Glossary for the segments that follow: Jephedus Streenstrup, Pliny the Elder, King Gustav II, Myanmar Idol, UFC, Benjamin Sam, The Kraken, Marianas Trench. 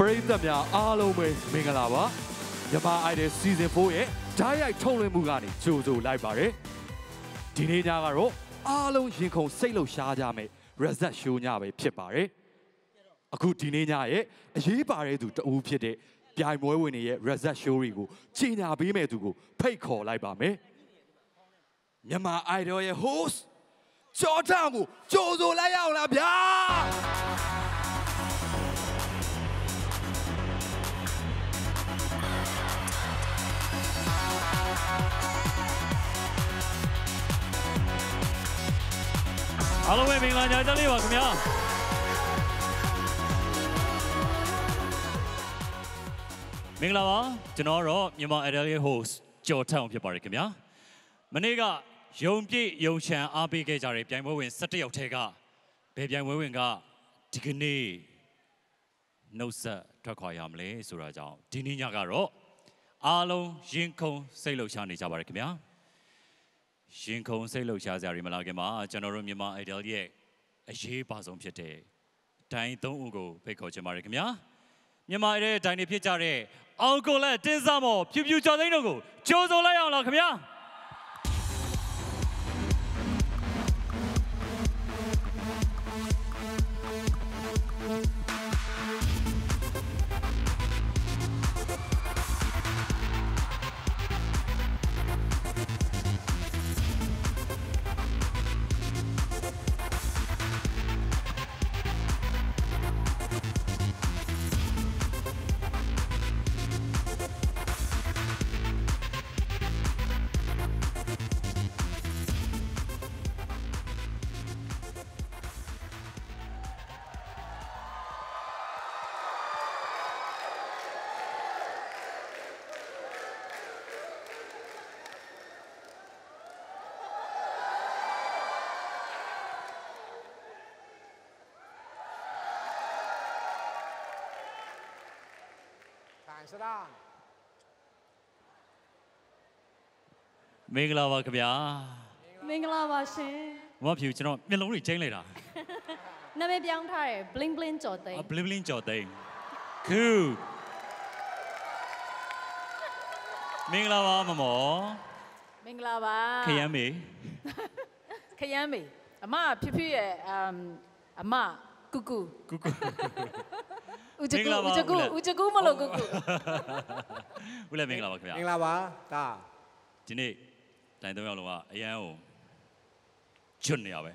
Brave the Mia Alo Mingalawa, Yama Idol Season 4, Diet Tony Mugani, Zuzu Library, Dinaro, Alo Yinko Selo Shadame, Reza Shunabe, Pipare, a good Dininae, Yibare to Upide, Piamoini, Reza Shurigo, Tina Bime to go, Payco Libame, Yama Idol a host, Jordamu, Zuzu Layaula. Hello, everyone. I'm Idol. Welcome here. Minglawa, tomorrow, Myanmar Idol host Jordan will be back here. Manega, Yompi, Yomchen, Abi Kejari, Pianmo Win, Saty Otega, Pianmo Win Ga, Tikini, Nosa, Takoyamle, Surajao, Dini Nyagaro, Alo, Jinko, Selo Chani, Jabar here. Shinkon Selo Chazari Malagama, General Myanmar Idol Ye, a she Bazom Pete, Tain Tongo, Peco Chamaricamia, Yamare, Tiny Pitare, Uncle Tenzamo, Pipu Jadinogo, Jozo Layan Lacamia. Minglawa Kabia Minglawa Shin. What you know, Milori Jangla. Name Biang Tai, Bling Bling Joday. A Bling Bling Joday. Cool. Minglawa Mamo Minglawa Kayami Kayami. Ama Pipi Ama Cuckoo Cuckoo. Ujagu malu gugu. Ulah mengelawa kaya. Mengelawa, ta. Jadi, lain tu yang luar, yang cun ni apa?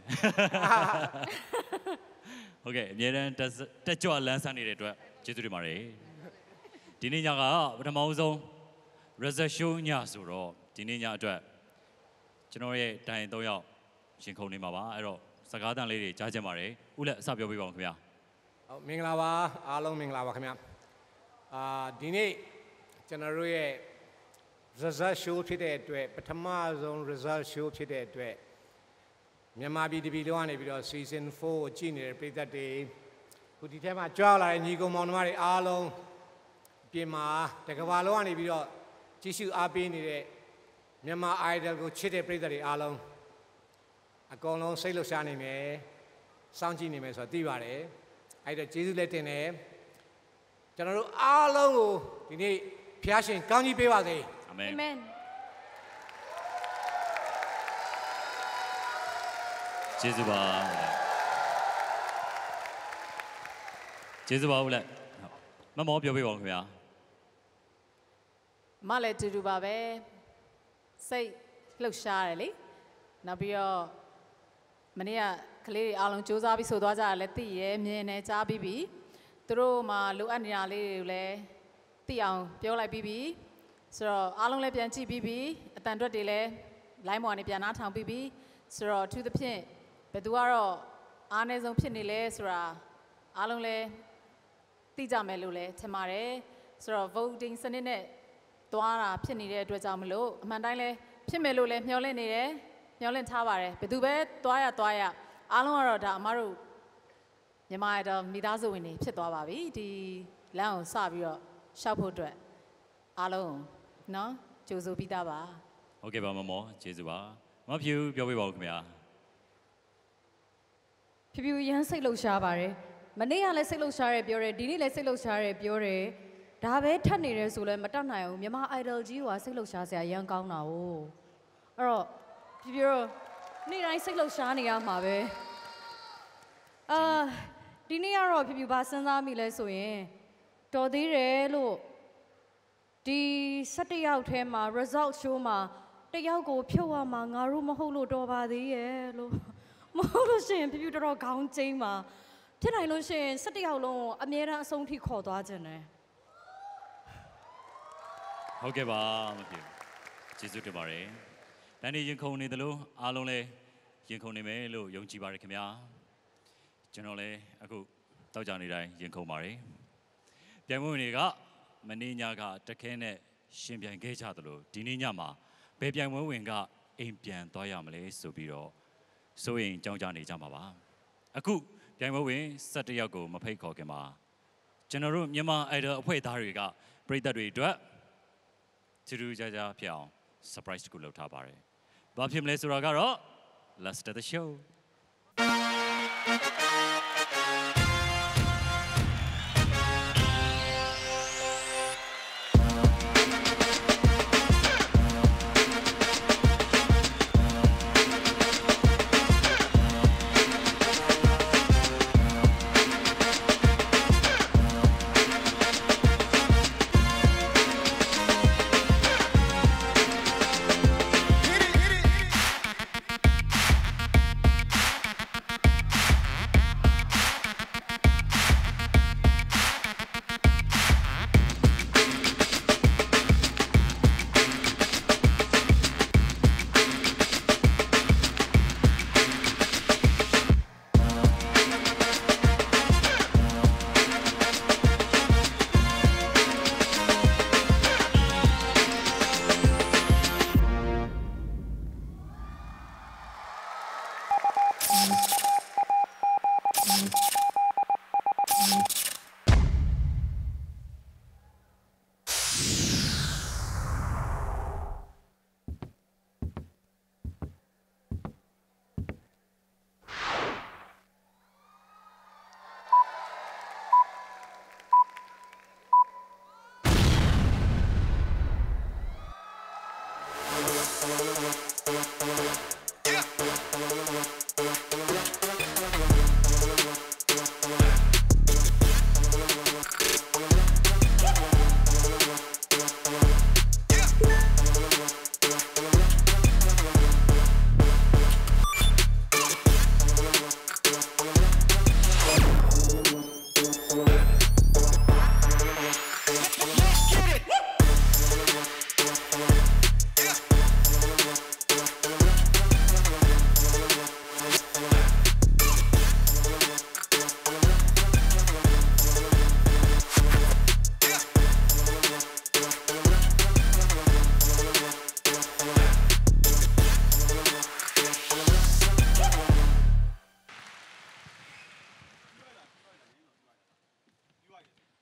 Okay, ni ada terjualan sani itu, jadi mari. Jadi ni jaga, pertama usung, rezasinya suruh. Jadi ni jaga, cina ye lain tu yang singkau ni mawa, atau sekarang ni jadi mari, ulah sabio biwang kaya. Minglawa, alung minglawa kami. Dini, cenderuye result show tidak tuh. Pertama zon result show tidak tuh. Myanmar Idol biluan bilu season 4 junior pada day. Kudi tema jual lah ni ko mohon mari alung bima. Tekawaluan bilu cisu api ni de. Myanmar Idol ko cite pada day alung. Aku alung selusan ni me, sanji ni me so tiba de. Ada jenis lain ni, jangan lupa alam ini piasan kami bawa deh. Amin. Jenis bawa, boleh. Mana mau bawa ke mana? Malah jenis bawa, saya lusa ni, nabi ya, mana? Kali alam cuaca abis sudah jalan tiye, mienya cah bibi, terus maluan nyali le tiang piolai bibi, so alam le pianci bibi, tanjut dile, laimu ane pian natang bibi, so tu depan, berduaro ane zong pian dile, so alam le tiga melu le, cemare, so voting seni le, tuara pian dile dua jam melu, mandai le pian melu le, piolai dile, piolai caware, berdua tuaya Alam orang dah maru, ni mana ada midazu ini, setua babi di laun sabio, sahudu, alam, no, juzu bida ba. Okay, ba mama, juzu ba, ma piu piu bawa ke mana? Piu yang saya lusa barai, Mana yang lesik luar biore, dini lesik luar biore. Dah betul ni resulat macam mana? Myanmar Idol jiwa lesik luar sayang kau nau. Aro, biore, ni lesik luar ni apa be? Ah, dini aro biore bahasan kami lesuye. Tadi relu di setiap tema result show ma, tiap kau piawa ma ngaru mahulu doa badiye lo, mahulu sih biore aro kau cing ma. Tiada yang lain setiap orang Amerika sungguh kotor aja nih. Okey bah, mungkin. Jisut kembali. Dan ini yang kau ni dulu, alon le, yang kau ni melu, yang cibar kemia. Jangan le, aku tahu jangan ini yang kau mari. Tiamu ni kah, meni nyaga terkena simpian kerja dulu. Dini nyama, pepiamu enggak impian toya melu subiro. So yang jangan ini jangan bah. Aku yang mungkin setiap aku mempunyai kau kemah. Cenderung memang ada upaya daripada berita berita. Ceru jaja piang surprise ku laut habari. Bapak mulai suragaro, let's start the show.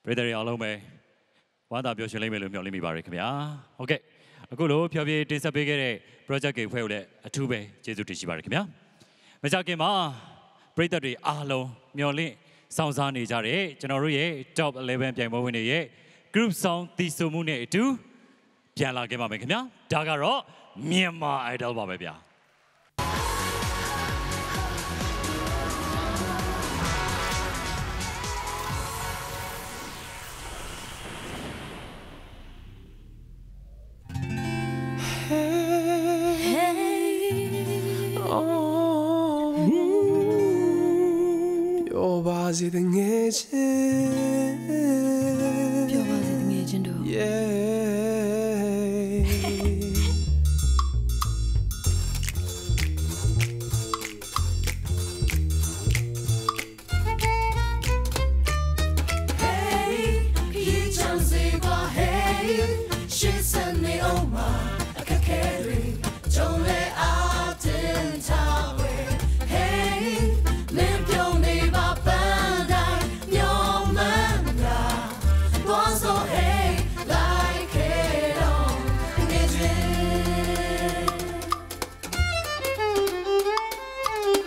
Berdiri alam eh, wadah biasa lima barik ya. Okay, aku lo piawi desa begini, projek kepala le, tu be jadi tujuh barik ya. Macam ke mah, berdiri alam mioli, sahaja ni cari, jenaru ye, job level yang mahu ni ye, grup song tisu mune itu, jangan lagi mahu ya, dagaro Myanmar Idol mahu ya. Pure was the agent. Yeah. Hey, he jumps in my hey. She sent me on my cacadry. Don't let out in town.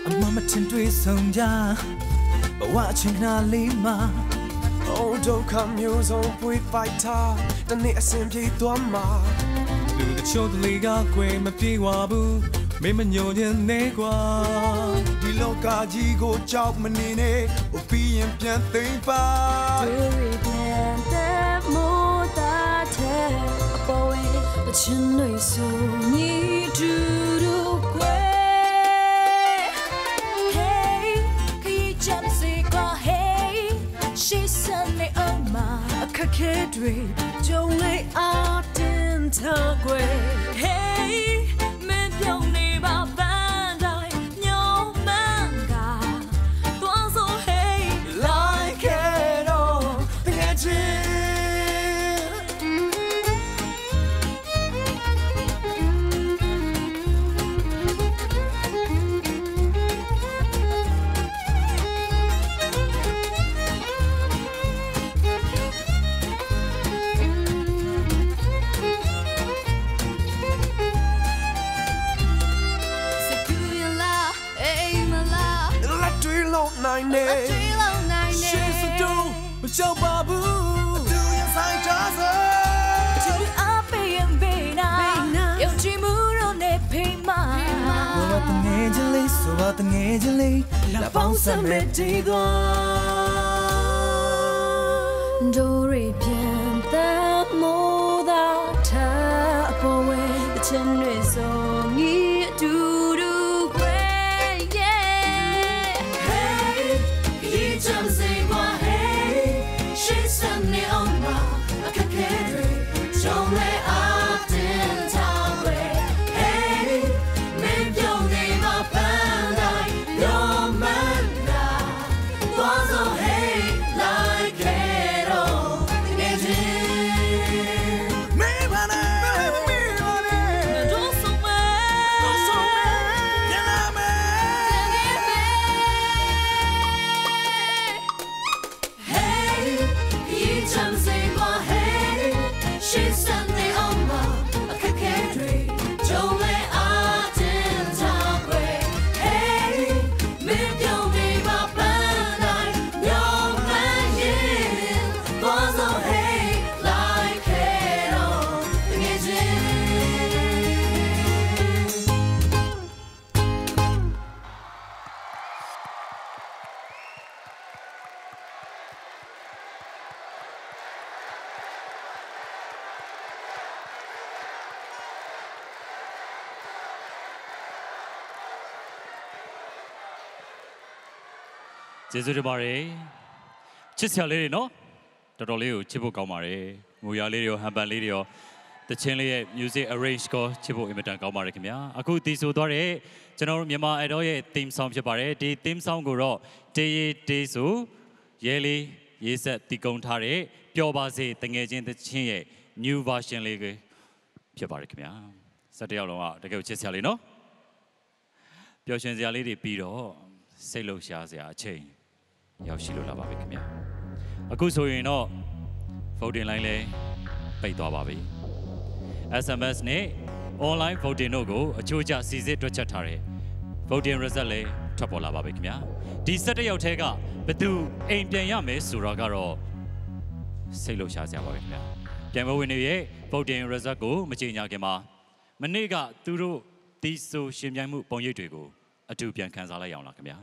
Mama, chin tui song ja, watching na lima oh do come you so pui fighter the ni asin pyi twa ma do the chot li ga kwe ma pyi wa bu me ma nyon nyen ne kwa di loka ji go chauk ma ni ne o pi yin pyan thain pa Hey, men young neighbor band, I know manga. Twas all hey, like it all. She's a doll, but your babu. Do you sign just? Do you up and be now? You're Jimuro ne Pima. What an angel, so what an angel. La Ponsa Metigo. Do repent that more that tap away the chimney song ye do. Jadi bari, cipta liri no, terlalu cipu kau mari, mulia liriyo, hamba liriyo, tercintai music arrange ko cipu imitan kau mari kemia. Aku di saudari, jenor Myanmar Idol ye tim sound cipu bari, di tim sound guru, di su, yeli, yeset tikung thari, piobasi tengejin tercintai new version lagi cipu bari kemia. Setiap orang ada kau cipta liri no, piobasi liri piro, selalu siasa cing. Yau silu la babi kemia. Aku suruh ino, voting lain le, pay tua babi. SMS ni online voting nogo, cuaca sisi cuaca tarik. Voting result le, terpol la babi kemia. Di setiap yau tega, betul impian yang suragaro, selalu sahaja babi kemia. Jangan wujud ni voting result go macam ni kemah. Menega turu tisu simjamu panjai tuigo, adu pian kanzala yau la kemia.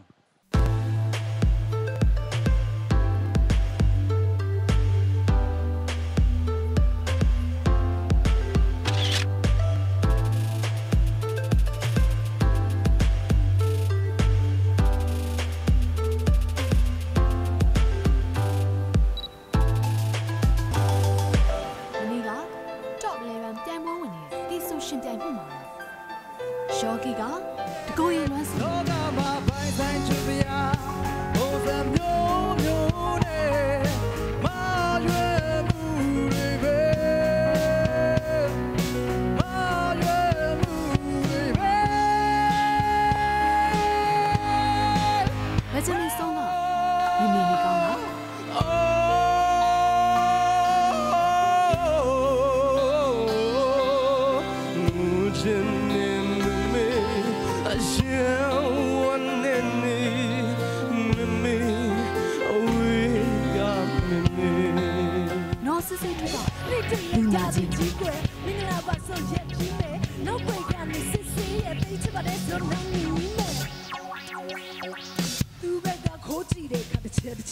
Shoki ga, to go in was.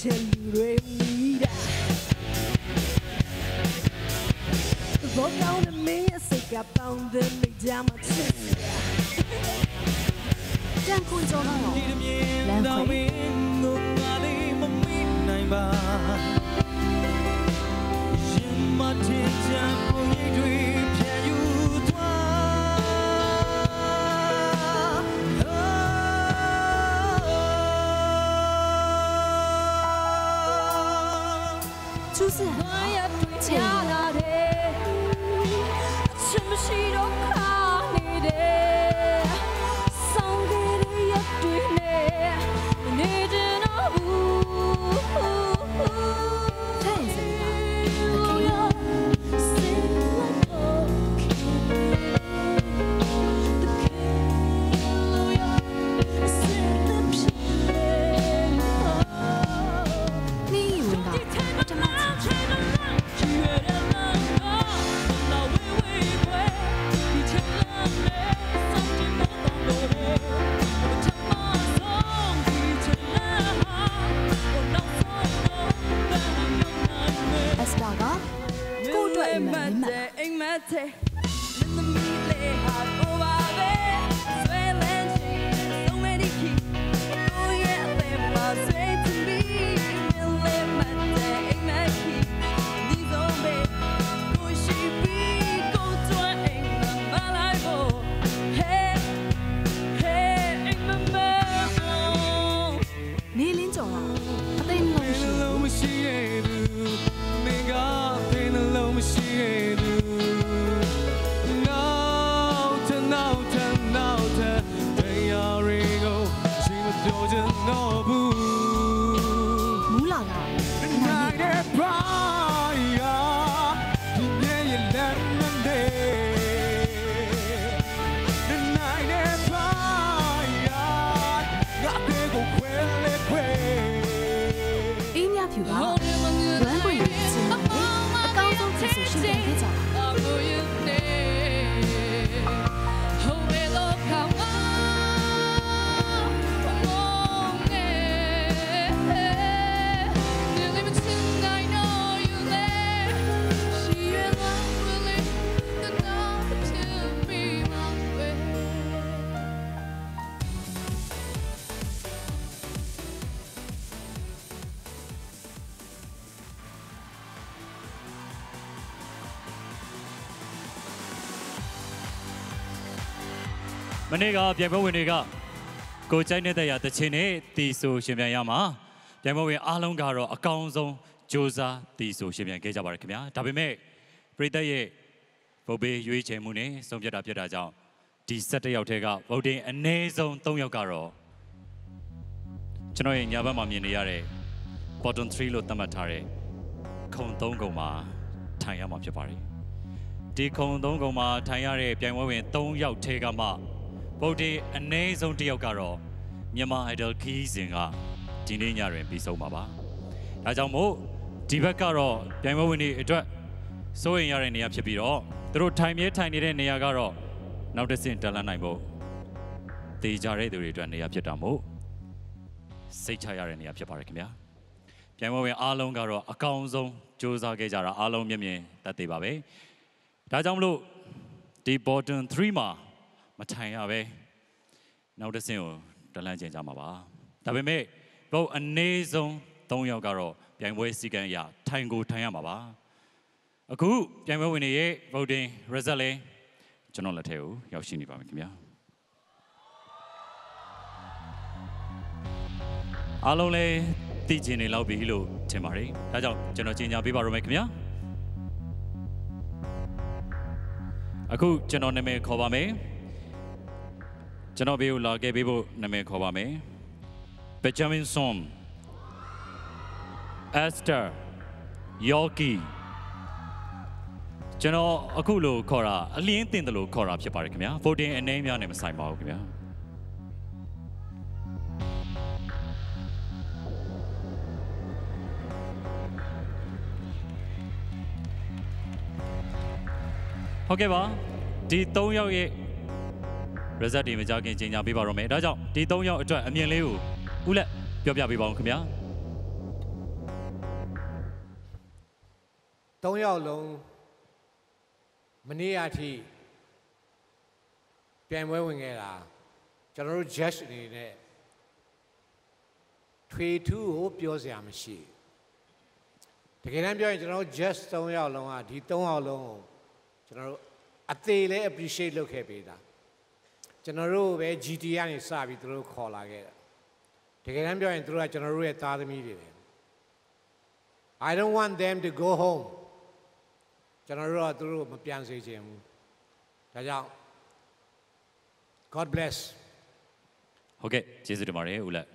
se re mira. Boca una mía se escapa de mi llama chica.这样困中了，来回。就是很好，Mana kah biar bawa ni kah? Kau cakap ni ada cina tisu sembilan mah, biar bawa alam kahro akaunzong joza tisu sembilan kerja barat kemana? Tapi me, perita ye, boleh yui cemu ni sembilan dapat jauh. Tiada yang utega, boleh anezong tunggu kahro. Cina yang nyawa mami ni ada, bottom three lot tamat ada, kau tunggu mah, tanya macam apa? Di kau tunggu mah tanya ada, biar bawa tunggu utega mah. Bodi aneh zonti yang karo, Myanmar Idol kizinga, tini nyari pisau maba. Ajamu tiba karo, jangan mahu ni itu, soin nyari ni apa sebiro, terus time ni ni agaro, nampak sentral naibo, tijari tu itu ni apa sedamu, sejah nyari ni apa sebarik mia, jangan mahu alam karo, account zon, joza kejarah alam mien tadi bawa. Ajamu di bottom three ma. Macam apa? Nampak senyum dalam jenjang apa? Tapi me, bawa anezong tanya karo, yang boleh sikan ya, tangguh tanya apa? Aku yang bawa ini, bawa deh result, jangan latih, yang sini bawa kemana? Alam le, di sini lau bihilu cemari, tajam jangan jenjang baru kemana? Aku jangan neme khabar me. चनाव भी उलागे भी वो नमे खोबा में बेचामिन सोम ester yolky चनाव अकुलो कोरा अलियंटिंग तलो कोरा आप चपारे क्या फोर्टीन एनएम याने में साइन मारो क्या ओके बा दी तो यार ये Raza di menjaga jenjang bibar romai. Dah jauh. Di tahun yang itu, ambil lewu. Ulat, biar biar bibar kemana? 3 ယောက်လုံး meniati, pemain-pemain lah, cenderung jazz ni deh, tweetu hobi saya masih. Terkena biar cenderung jazz 3 ယောက်လုံး ah, di 3 ယောက်လုံး cenderung ati le appreciate lo kebeda, cenderung be GTA ni sabi terus call lagi. Terkena biar terus cenderung etadmi deh. I don't want them to go home. Cenderung terus mempiang sejemu. Jadi, God bless. Okay, jadi terima kasih ulah.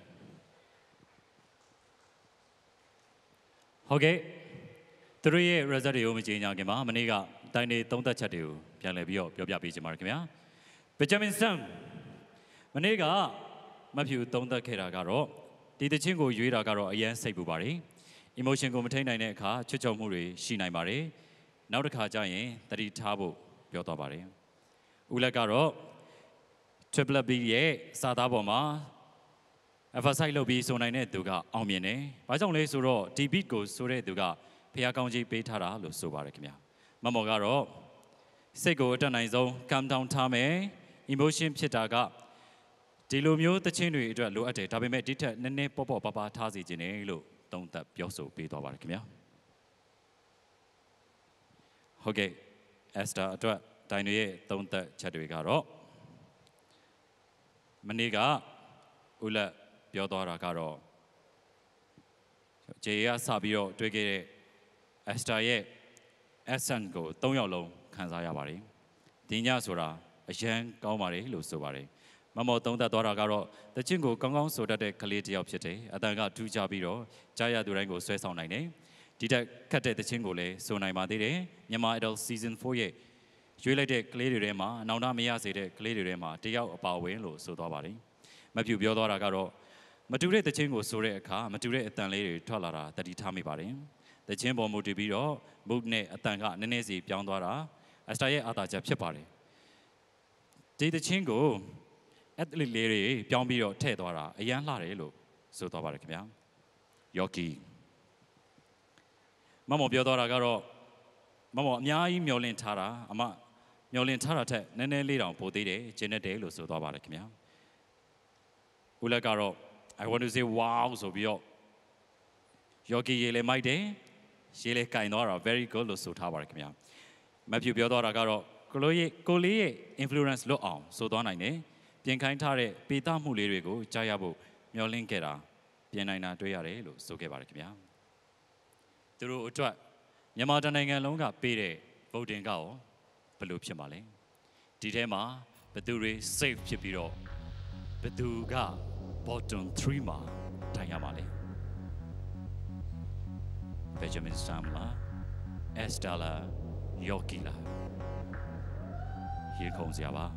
Okay, terus ye raja dia umur jenjang ke mana? Mereka tanya tentang ceriau, piang lebih biar biji mark ya. Benjamin Sam, mereka mampu tentang keragaran. Di tengah jui ragaran yang seibu bari. Emosi yang kita ini kah cuci muri si naik bari, naur kah jaya tadi tahu biota bari. Ulah karo triple B ye sahaja mah, efasai lobi sonai ne duga awam ne, macam leh suro tibit ko sura duga pihakangji petara lo subari kemia. Mama karo sego tanai zo calm down thamai emosi petaga. Dilumio tercendui itu lo ada tapi me dite nene popo papa tazi jene lo. Don't tap yourself, be the one. Okay, Esther, don't tap Chadwigaro. Maniga, Ula, Piodora Caro. Jaya Sabio, Twiggy, Esther, Ye, Essango, Tonyolo, Kanzayabari. Dina Sura, Ashen, Gaumari, Lusubari. Mama tong da dora garo, the chingu kongong soda de kaliti opchete, adanga tu jabiro, jaya durango suesau naine, dida kate the chingu le sonai madire, Myanmar Idol season 4 ye, jule de kaliti rema, nauna miyase de kaliti rema, diao apawe lo sodabari, mabu biodora garo, mature the chingu sore ka, mature atanle tolara, the ditami bari, the chimbo mutibiro, mubne atanga nenezi piandora, astaye ataja pipari. Did the chingu? Atlet lelaki pion biru terdora, yang lari lo, sudah balik pion. Yogi, mama biodora karo, mama nyai miolencara, ama miolencara ter, nenek lirang potire, jenar delu sudah balik pion. Ulah karo, I want to say wow so biok. Yogi yele mai de, yele kainora very good lo sudah balik pion. Mabu biodora karo, koloye influence lo am, sudah naine. Jengkain tarik pita mulai rego caya bu mioling kera pianaina dua hari lu suke balik biar. Terus ucap, nyamada nengen longa pire bodeng kau pelup cemale. Di tema betulre safe cepiro betuga bottom 3 ma tanya male. Benjamin Samla, Estella, Yokila. Here comes Yaba.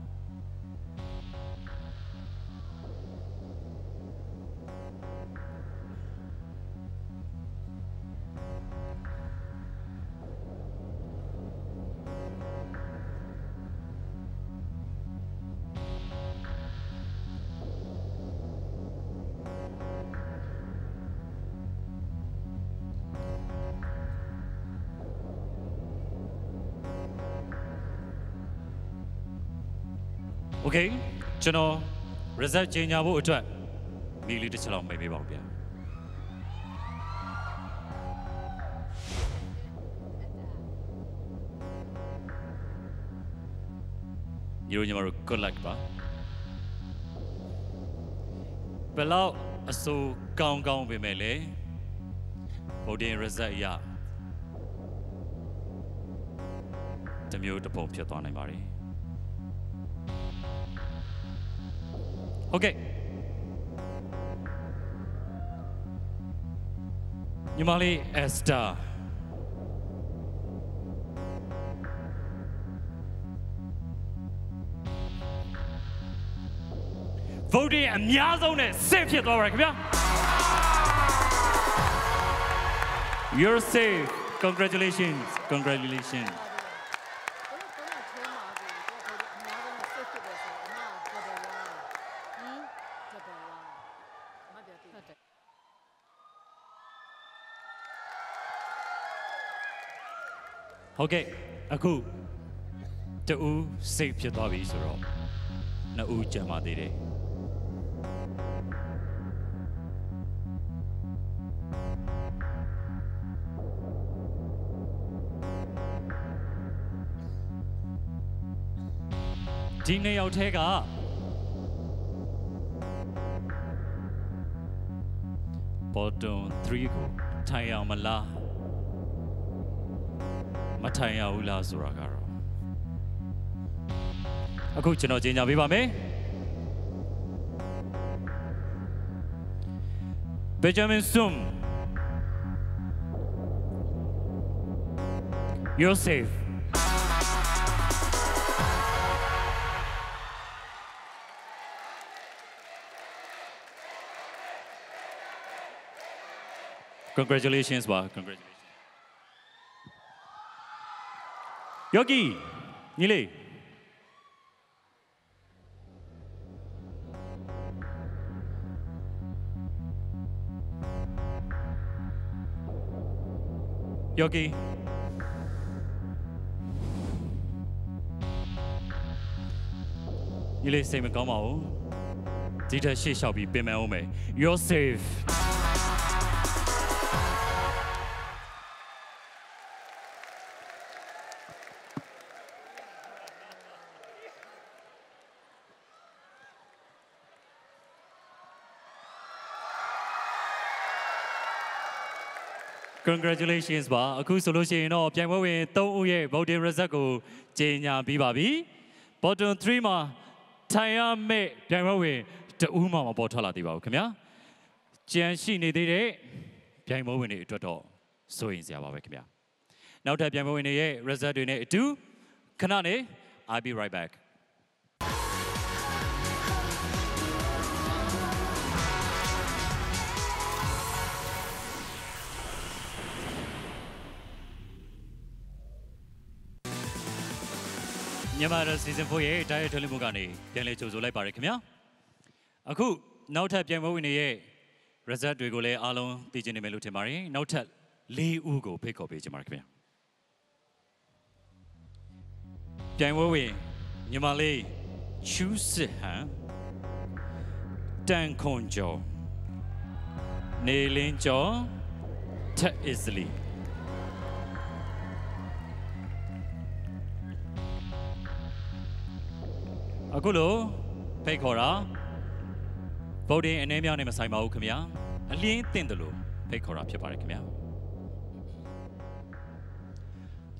Okay, channel result jenya bu ucap milih di celah maybe bau dia. Ironya maru kolak ba. Belau asu kaum bimele, bau dia result ya. Temu tu pom piaton ni mari. Okay. Nyamali Esther. Voting and Yazone, safe it over. You're safe. Congratulations. Congratulations. Okay, aku tuh save kita bicara, na ujar mati deh. Jini yau tega, potong terigu, tayang malah, matanya ulah suragaro. Aku cina jenya biba me, Benjamin Sum, you're safe. Congratulations, bah. Congratulations. Yogi, nilai. Yogi. Nilai saya memang mau. Tidak sih, Shabib, memang mau. You're safe. Congratulations, ba. Aku solusi no pemain win tahu ye bodi rezaku jenya bibabi. Bottom three ma tayam me pemain win tahu mama botala di bawah kemia. Jansi ni deh pemain win itu ada soin siapa kemia. Now dah pemain win ye rezadu ni itu kena ni. I'll be right back. Myanmar season 4 ye tayar thali mukani, jangan cuzulai parik mian. Aku nauta jangan mau ini ye rezat dua golai alon tijeni meluti mari nauta leh ugo peko pece marik mian. Jangan mau ini Myanmar leh choose ha, dan konjo, nelinjo, tak easily. Aku lo, pekora, bodi anemia ni masai mau kemia, alien tindelo, pekora piapar kemia.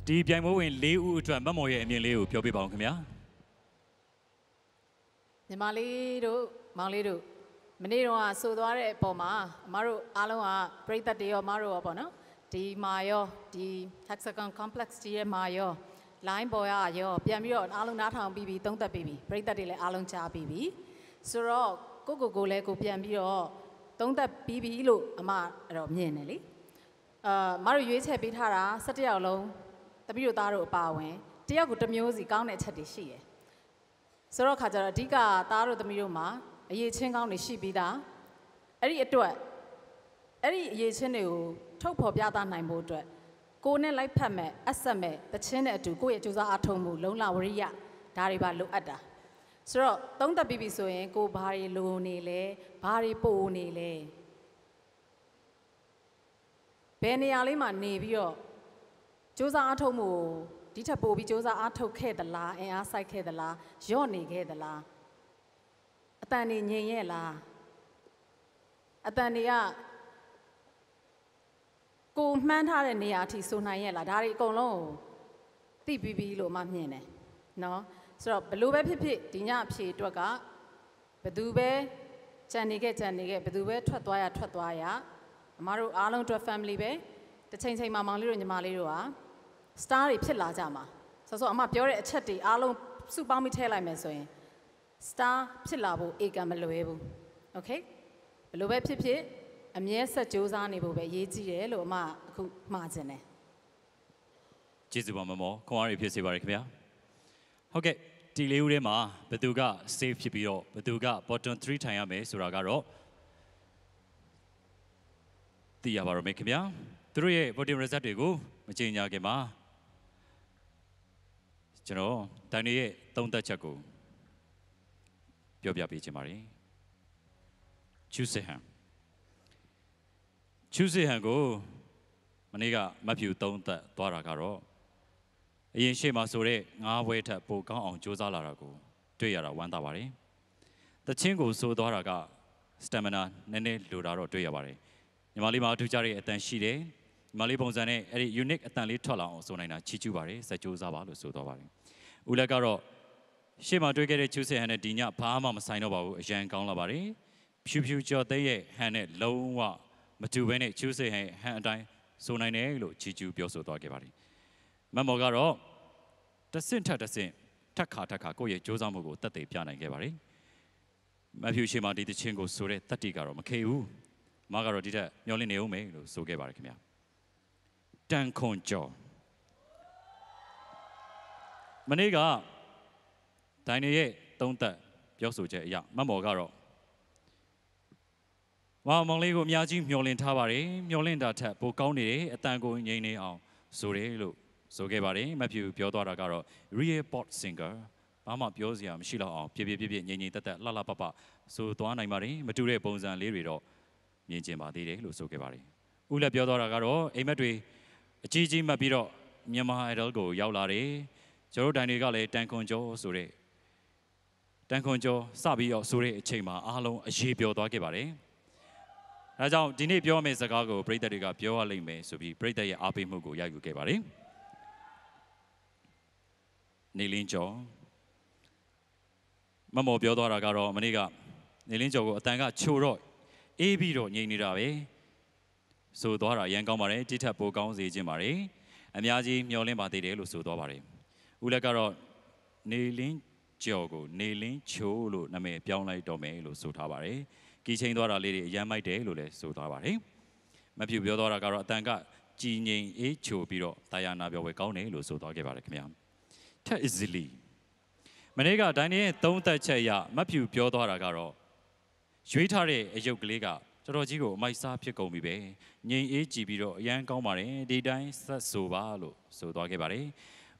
Di piang mau in leu tuan bamo ye anemia leu piapi bau kemia. Ni maliru, meniru ah saudara poma, maru alu ah perita dia maru apa na? Di mayo, di hexagon complex dia mayo. Lain boleh aja, biarkan alung natang bibi tunggu bibi, perita dile alung cah bibi, surau kuku gule kuku biarkan tunggu bibi ilu amat ramai ni. Malu juga cah bihara setiap orang, tapi itu taruh pawen, dia kuda music kau ni cah desi. Surau kajar jika taruh tapi rumah, ye ceng kau ni si bida, eri itu, eri ye ceng itu cukup biasa naik motor. Kau ni life pemain, asal pemain, tapi ni tu kau yang jual atomu, lawan lawriya, dari balu ada. So, tunggu bibi soen kau bahari lu ni le, bahari po ni le. Beni aliman ni bio, jual atomu, di tapo bi jual atom kedala, asai kedala, joni kedala. Atani nyenye la, atani ya. Kau menteri ni ada sunainya lah dari kolong ti bibi lo macam ni, no, so berubah pipi tiada pipi dua kak, berubah cendike, berubah tua ya, maru alung tua family be, tercengceh mama liru ni maliru ah, star ipsi lah jama, so ama pior ceti alung subang mitela mesoin, star ipsi lah bu, ega meluwe bu, okay, berubah pipi. Amnya sejauhan ibu berjaya lo aku macam ni. Jadi buat mama, kau hari biasa balik dia. Okay, di lewure mah betul ga safe cipiro, betul ga bottom three tanya me suragaro. Tiap baru make dia, terus ye bottom result ego macam ni aja mah. ကျွန်တော်တန်တွေရဲ့သုံးသက်ချက်ကိုပြောပြပေးချင်ပါတယ် ချူစေဟန်ကိုမနေ့ကမဖြူသုံးသက်သွားတာကတော့အရင်ရှေ့မှာဆိုတဲ့၅ပွဲထပ်ပိုကောင်းအောင်ကြိုးစားလာတာကိုတွေ့ရတာဝမ်းသာပါတယ်တချင်းကိုဆိုသွားတာက stamina နည်းနည်းလိုတာတော့တွေ့ရပါတယ်ညီမလေးမှာအထူးကြတဲ့အတန်ရှိတယ်ညီမလေးပုံစံနဲ့အဲ့ဒီ unique အတန်လေးထွက်လာအောင်ဆိုနိုင်တာချီးကျူးပါတယ်စကြိုးစားပါလို့ဆိုသွားပါတယ်ဦးလက်ကတော့ရှေ့မှာတွေ့ခဲ့တဲ့ချူစေဟန်နဲ့ဒီညဘာမှမဆိုင်တော့ပါဘူးအရန်ကောင်းလာပါတယ်ဖြူဖြူကျော်သိရဲ့ဟန်နဲ့လုံးဝမတူဘဲနဲ့ချူစေဟန်ဟန်အတိုင်းဆိုနိုင်တယ်လို့ချီးကျူးပြောဆိုသွားခဲ့ပါတယ်မမော်ကတော့တဆင့်ထက်တဆင့်ထက်ခါကိုယ့်ရဲ့ကြိုးစားမှုကိုတက်တည်ပြနိုင်ခဲ့ပါတယ်မဖြူရှေ့မှာဒီတချင်းကိုဆိုတဲ့တက်တီကတော့မခေဘူးမကတော့ဒီထက်မျောလင့်နေဦးမယ်လို့ဆိုခဲ့ပါတယ်ခင်ဗျာတန်ခွန်ကျော်မနေ့ကဒိုင်နီရဲ့သုံးသက်ပြောဆိုချက်အရမမော်ကတော့ဝါမောင်လေးကိုအများကြီးမျောလင့်ထားပါတယ်မျောလင့်တာထက်ပိုကောင်းနေတယ်အတန်ကိုငြိမ်းနေအောင်ဆိုတယ်လို့ဆိုခဲ့ပါတယ်မဖြူပြောသွားတာကတော့ real pop singer ဘာမှပြောစရာမရှိတော့အောင်ပြငြိမ်ငြိမ်သက်သက်လှလှပပဆိုသွားနိုင်ပါတယ်မတူတဲ့ပုံစံလေးတွေတော့မြင်ကျင်ပါသေးတယ်လို့ဆိုခဲ့ပါတယ်ဦးလက်ပြောသွားတာကတော့အိမ်မက်တွေအကြီးကြီးမှတ်ပြီးတော့ Myanmar Idol ကိုရောက်လာတယ်ကျွန်တော်တိုင်တွေကလည်းတန်ခွန်ကျော်စပြီးတော့ဆိုတဲ့အချိန်မှာအားလုံးအရေးပြောသွားခဲ့ပါတယ်ဒါကြောင့်ဒီနေ့ပြောမယ့်စကားကိုပရိသတ်တွေကပြောရလိမ့်မယ်ဆိုပြီးပရိသတ်ရဲ့အားပေးမှုကိုရယူခဲ့ပါတယ်နေလင်းကျော်မမော်ပြောသွားတာကတော့မနေ့ကနေလင်းကျော်ကိုအတန်ကချိုတော့အေးပြီးတော့ငြိမ်နေတာပဲဆိုသွားတာရန်ကောင်းပါတယ်တိထက်ပိုကောင်းစေခြင်းပါတယ်အများကြီးမျှော်လင့်ပါသေးတယ်လို့ဆိုသွားပါတယ်ဦးလက်ကတော့နေလင်းကျော်ကိုနေလင်းချိုလို့နာမည်ပြောင်းလိုက်တော့မယ်လို့ဆိုထားပါတယ်ကီချင်းသွားတာလေးတွေအရမ်းမိုက်တယ်လို့လည်းဆိုသွားပါတယ်မဖြူပြောသွားတာကတော့အတန်ကကြည်ငြိမ်အေးချိုပြီးတော့တာယာနာပြောပွဲကောင်းတယ်လို့ဆိုသွားခဲ့ပါတယ်ခင်ဗျာထက် easily မနေ့ကဒိုင်းရဲ့သုံးသက်ချက်ရမဖြူပြောသွားတာကတော့ရွေးထားတဲ့အယုတ်ကလေးကတော်တော်ကြီးကိုအမိုက်စားဖြစ်ကုန်ပြီပဲငြိမ်အေးကြည်ပြီးတော့အရန်ကောင်းပါတယ်ဒီတိုင်းဆက်ဆိုပါလို့ဆိုသွားခဲ့ပါတယ်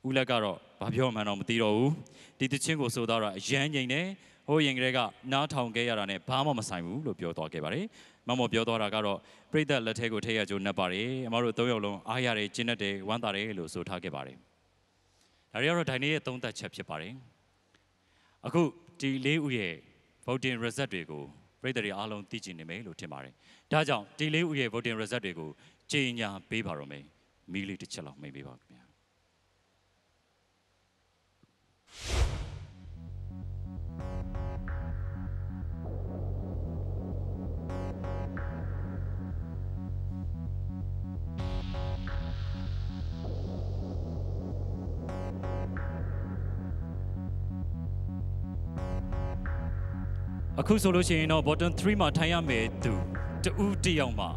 ဦးလက်ကတော့ဘာပြောမှန်းတော့မသိတော့ဘူးဒီတချင်းကိုဆိုသွားတာအရန်ငြိမ်နေဟိုရင်ကလေးကနားထောင်ခဲ့ရတာနဲ့ဘာမှမဆိုင်ဘူးလို့ပြောသွားခဲ့ပါတယ်မမော်ပြောသွားတာကတော့ပရိသတ်လက်ထဲကိုထည့်ရကြိုးနှက်ပါတယ်အမတို့၃ယောက်လုံးအားရတယ်ကျင်းတတ်တယ်ဝမ်းသာတယ်လို့ဆိုထားခဲ့ပါတယ်ဒါတွေကတော့ဒိုင်နီရဲ့သုံးသက်ချက်ဖြစ်ပါတယ်။အခုဒီ၄ဦးရဲ့ voting result တွေကိုပြည်သူတွေအားလုံးသိကြနေမယ်လို့ထင်ပါတယ်။ဒါကြောင့်ဒီ၄ဦးရဲ့ voting result တွေကိုကြေညာပေးပါတော့မယ်။မီးလေးတစ်ချက်လောက်မိတ်ပေးပါခင်ဗျာ။ Aku solo sih no bottom three matanya metu, tuuti yang mah,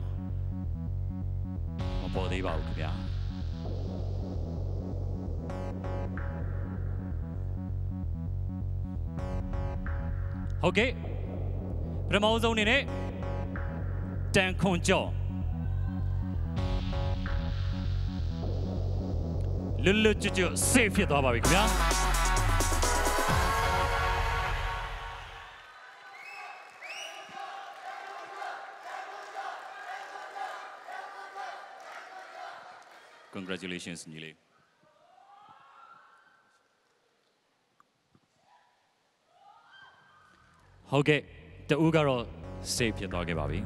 memboleh bau dia. Okay, permau zon ini, dan konco, lulu cucu safe itu apa dia? Congratulations, Nile. Okay, the Ugaro saved your dog, Bobby.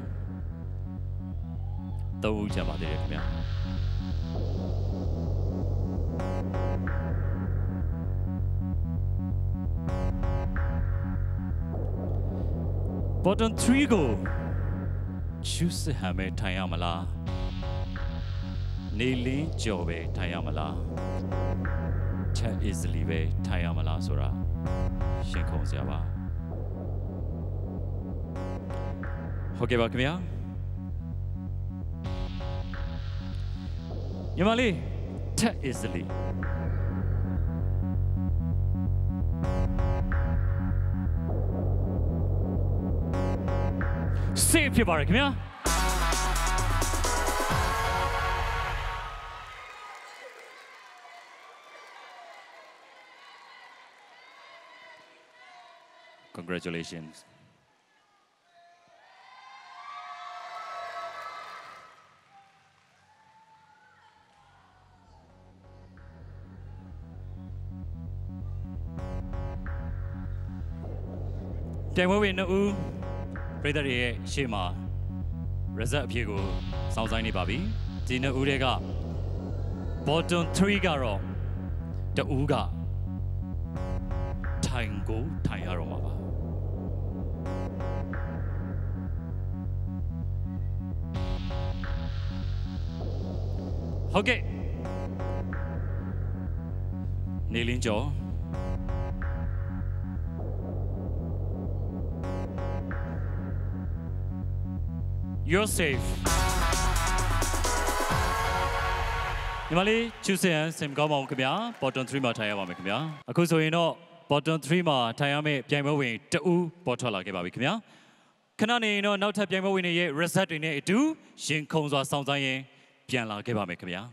The Ujama did it, yeah. Bottom three go. Choose the hammer, Tayamala.Nilin Jobe Tayamala, Chat is Live Tayamala Sora, Shinkon Zaba. Okay, Bakamia Yamali, Chat is Li. Save you, Bakamia. Congratulations. Temuwi Nau, Pradari Shema, Razak Piego, Sanzaini Babi, Dina Urega, Bottom Trigaro, the Uga, Tango Tayaroma. Okay, Nilinjo. You're safe. Nimali choose sem gawa kya bottom 3 ma thaya wa me kya. Aku so ino bottom 3 ma thaya me pyaimwa win tu botha la ke ba bi kya. Khana ne ino naw thap pyaimwa win ne ye result ni ne atu shin khong swa saung sain yin pyan la ke ba me kya.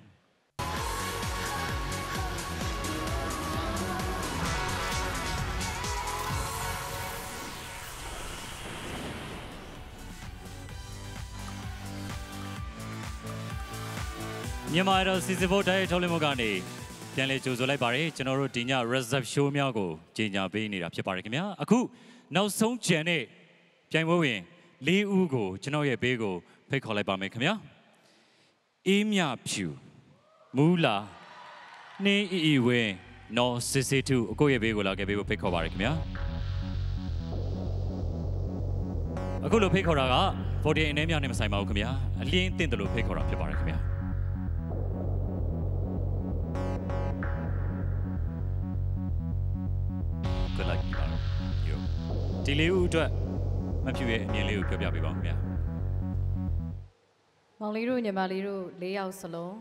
Myanmar Idol season 4 day thole mogani pyanle chojol lai pare chano ro dinya reserve show mya ko jinya bei ni da phit pare khmya aku naw song jan ne pyaimwa win 4 u ko chano ye bei ko phait kho lai pa mai khmya Imya Phu Mula Ne I Win No Sisi Tu ko ye bei ko la ke bei ko phait kho pare khmya aku lo phait kho ra ga 40 ane mya ne ma sai ma ko khmya a lin tin de lo phait kho ra phit pare khmya Diliu tu, macam ni liu kerja apa bang? Maliru ni maliru leyau selo.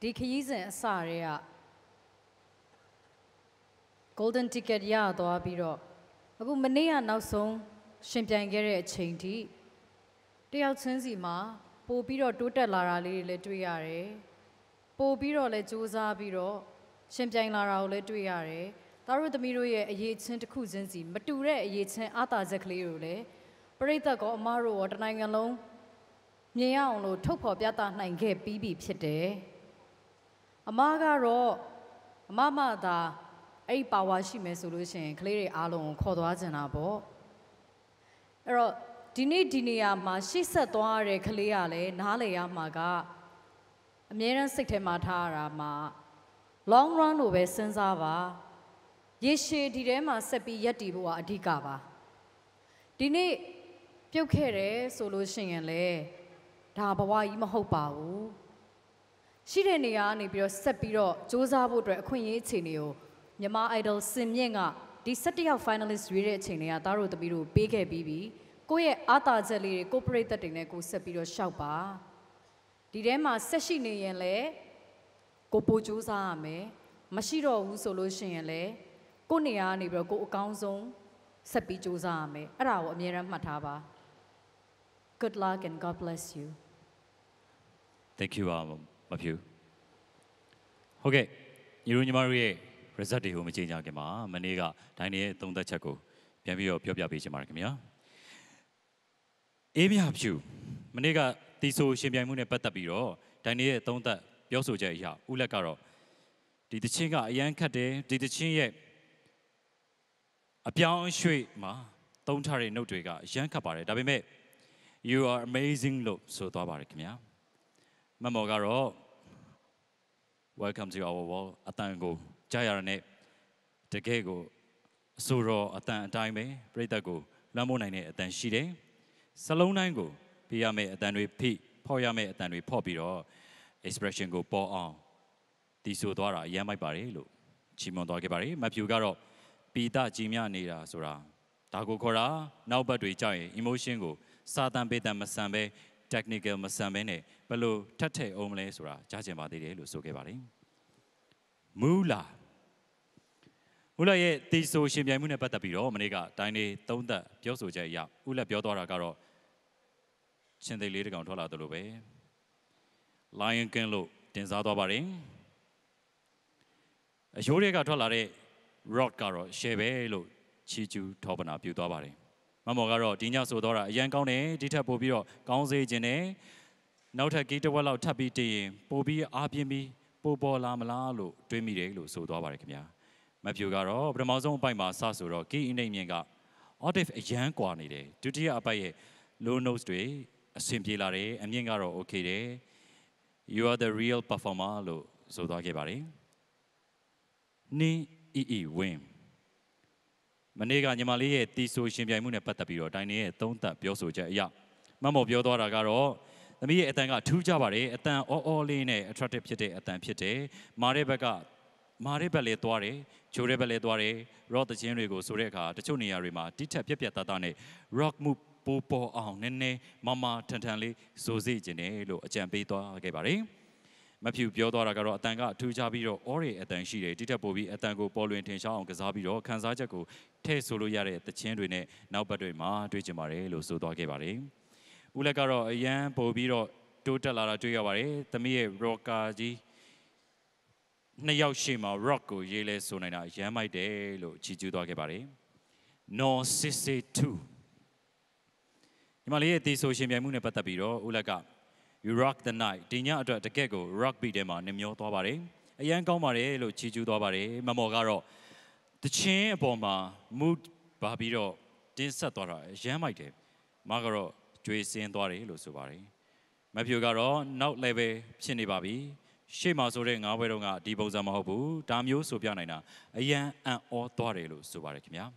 Dikhiizen saria. Golden ticket ya doa biro. Aku meniya nausong sempian gere cengti. Leyau cengsi ma, po biro total larali le tuiare. Po biro le joza biro, sempian larau le tuiare. Taruh demiru ye ayatnya terkhusus ini, betul re ayatnya ada zakliru le. Perita ko maru orang yang long, ni yang lo thukah biasa nange bibi pete. Amaga ro, mama da, ay pawasi mesulusin kliri alon kodoa jenabo. Ero dini ya masih setua re kliya le, nale ya maga, miran sektemata rama, long run uvesan zawa. Yeshe direma sepi yati buat dikawa. Dini pukere solusinya le, dah bawa ini mahu bau. Sirenia ni biar sepi ro, joza buat kunyit ciniu. Myanmar Idol semyenga di setiap finalis wiret cinia taruh terbiru bege bibi. Koye atas jeli corporate tinggal ku sepi ro siapa. Direma sesi ni le, kopo joza ame masih ro solusinya le. Kau ni ya ni bro, kau kaunzong sepi joza ame. Arau amira mataba. Good luck and God bless you. Thank you, Mapyu. Okay, irunya marie result itu macam ni agama. Manega, tanya tunggu cakap. Pembiu pembiu biasa macam ni. Imya Phu, manega tisu sembilan puluh empat biro. Tanya tunggu biasa saja. Ulah karo. Di tengah yang kade, di tengah Apiang shui ma, tahun hari ini juga, jangan kapar. Tapi me, you are amazing lo, so tua barik mian. Memoga ro, welcome to our world. Atang go, cahaya ne, teke go, suro atang time berita go, lamun ini atang siri, salon ini go, pia me atang we pi, poya me atang we popi ro, expression go po on, tisu tua ra, yang mai barik lo, cimon tua ke barik, memuga ro. Pita jimya ni lah sura. Tahu korang, nampak dua cai emotion go, saatan beda masambe, technical masambe ne, perlu terteh omle sura. Cajam badi deh lu suke bari. Mula, mula ye tisu sembilan puluh empat biro mereka, tanya tahun dah biasa je ya, ulah biasa orang karo. Cendai lirik orang tua dulu be, lion ken lu tenzat bari. Juri orang tua lari. Rod karo, shebe lo, chee chu thobana piu toa bari. Mamogaro dinya sodora yang kau ne dita pobiro kau zai jene nauta kita walau tapi te pobi abiemi pobo lamalalu dua mirelu sodora bari kemia. Mapiugaro bermazung pai masa soro ki ini mienga. Adif yang kau ni de. Tuti apa ye low nose de simple lari miengaro okay de. You are the real performer lo sodora kebari. Ni ii wim. Manega nyamali tisu shimya mune patapiro tiny tonta pioso ja mamo biodora garo the me etanga two jabare etan o line attractive pite etan pite marebaka marebale toare churebale toare ro the chin rego soreka the chunia rima tita piatatane rock mu popo on nene mama tantanli sozi jene lo achampe toa gebare Mapyu biodora garo atanga two jabiro ori etan shire tita bobi etango polo intention on kazabiro kanzajako Teh solo yare tercium dua ne, nau berdua mah dua jemari lusuh doa kebari. Ulah karo yang pobiro total lara dua kebari, tamiye rockaji, nayaushima rocko yele sunai na jamai de lo ciju doa kebari. No sisi two. Himalaya ti social media mune patapiro ulah kah, you rock the night. Tinya ada terkego rock bi dema nimyo doa kebari. Yang kau mari lo ciju doa kebari, mamogaro. The chain bomba mood babiro dinsatora jamaide magaro juisin doare lo subari mapyugaro now level phin ni babi she ma so de nga bwe dong ga di bongsa ma ho bu da myo so pya nai na ayan an o doare lo subari khmya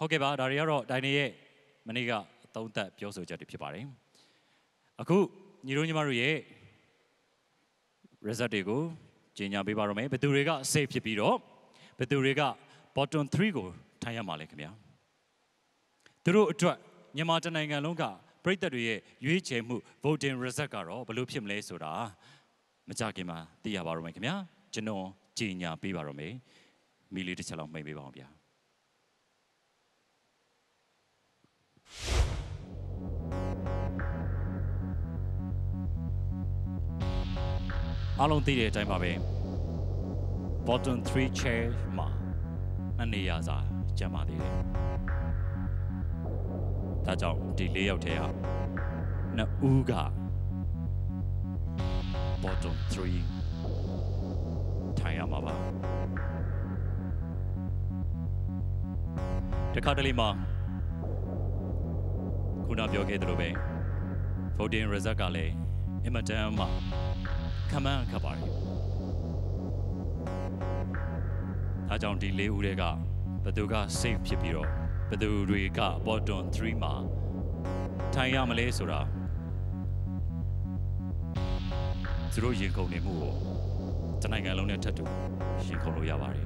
hoke ba da ri ya ro dai ne ye mani ga taung tat pyo so chat de phit pare aku nyi ro nyi ma ro ye result de ko jinya pe ba ro mai btu re ga save phit pi ro Beturega bottom three go tanya malik mia. Terus dua nyamatan yang longga perita duye UHMU voting resakaro belupim le sura macamima tiap baru mik mia jenno cinya pi baru mik militer celang mik baru mia. Alon tiada time baru. Bottom three chair ma, nani yaza jama di. Tajau di leo teya na uga. Bottom three tayama ba. Dekatali ma, kuna bioke drobe. Voting rezakale imadam ma, kaman kabari. Ajang di leh urega, betuga save pihiro, betul urega bottom three ma, tanya malay sura, seru jengkau nemu, tanai galon yang tertu, jengkau loya bari.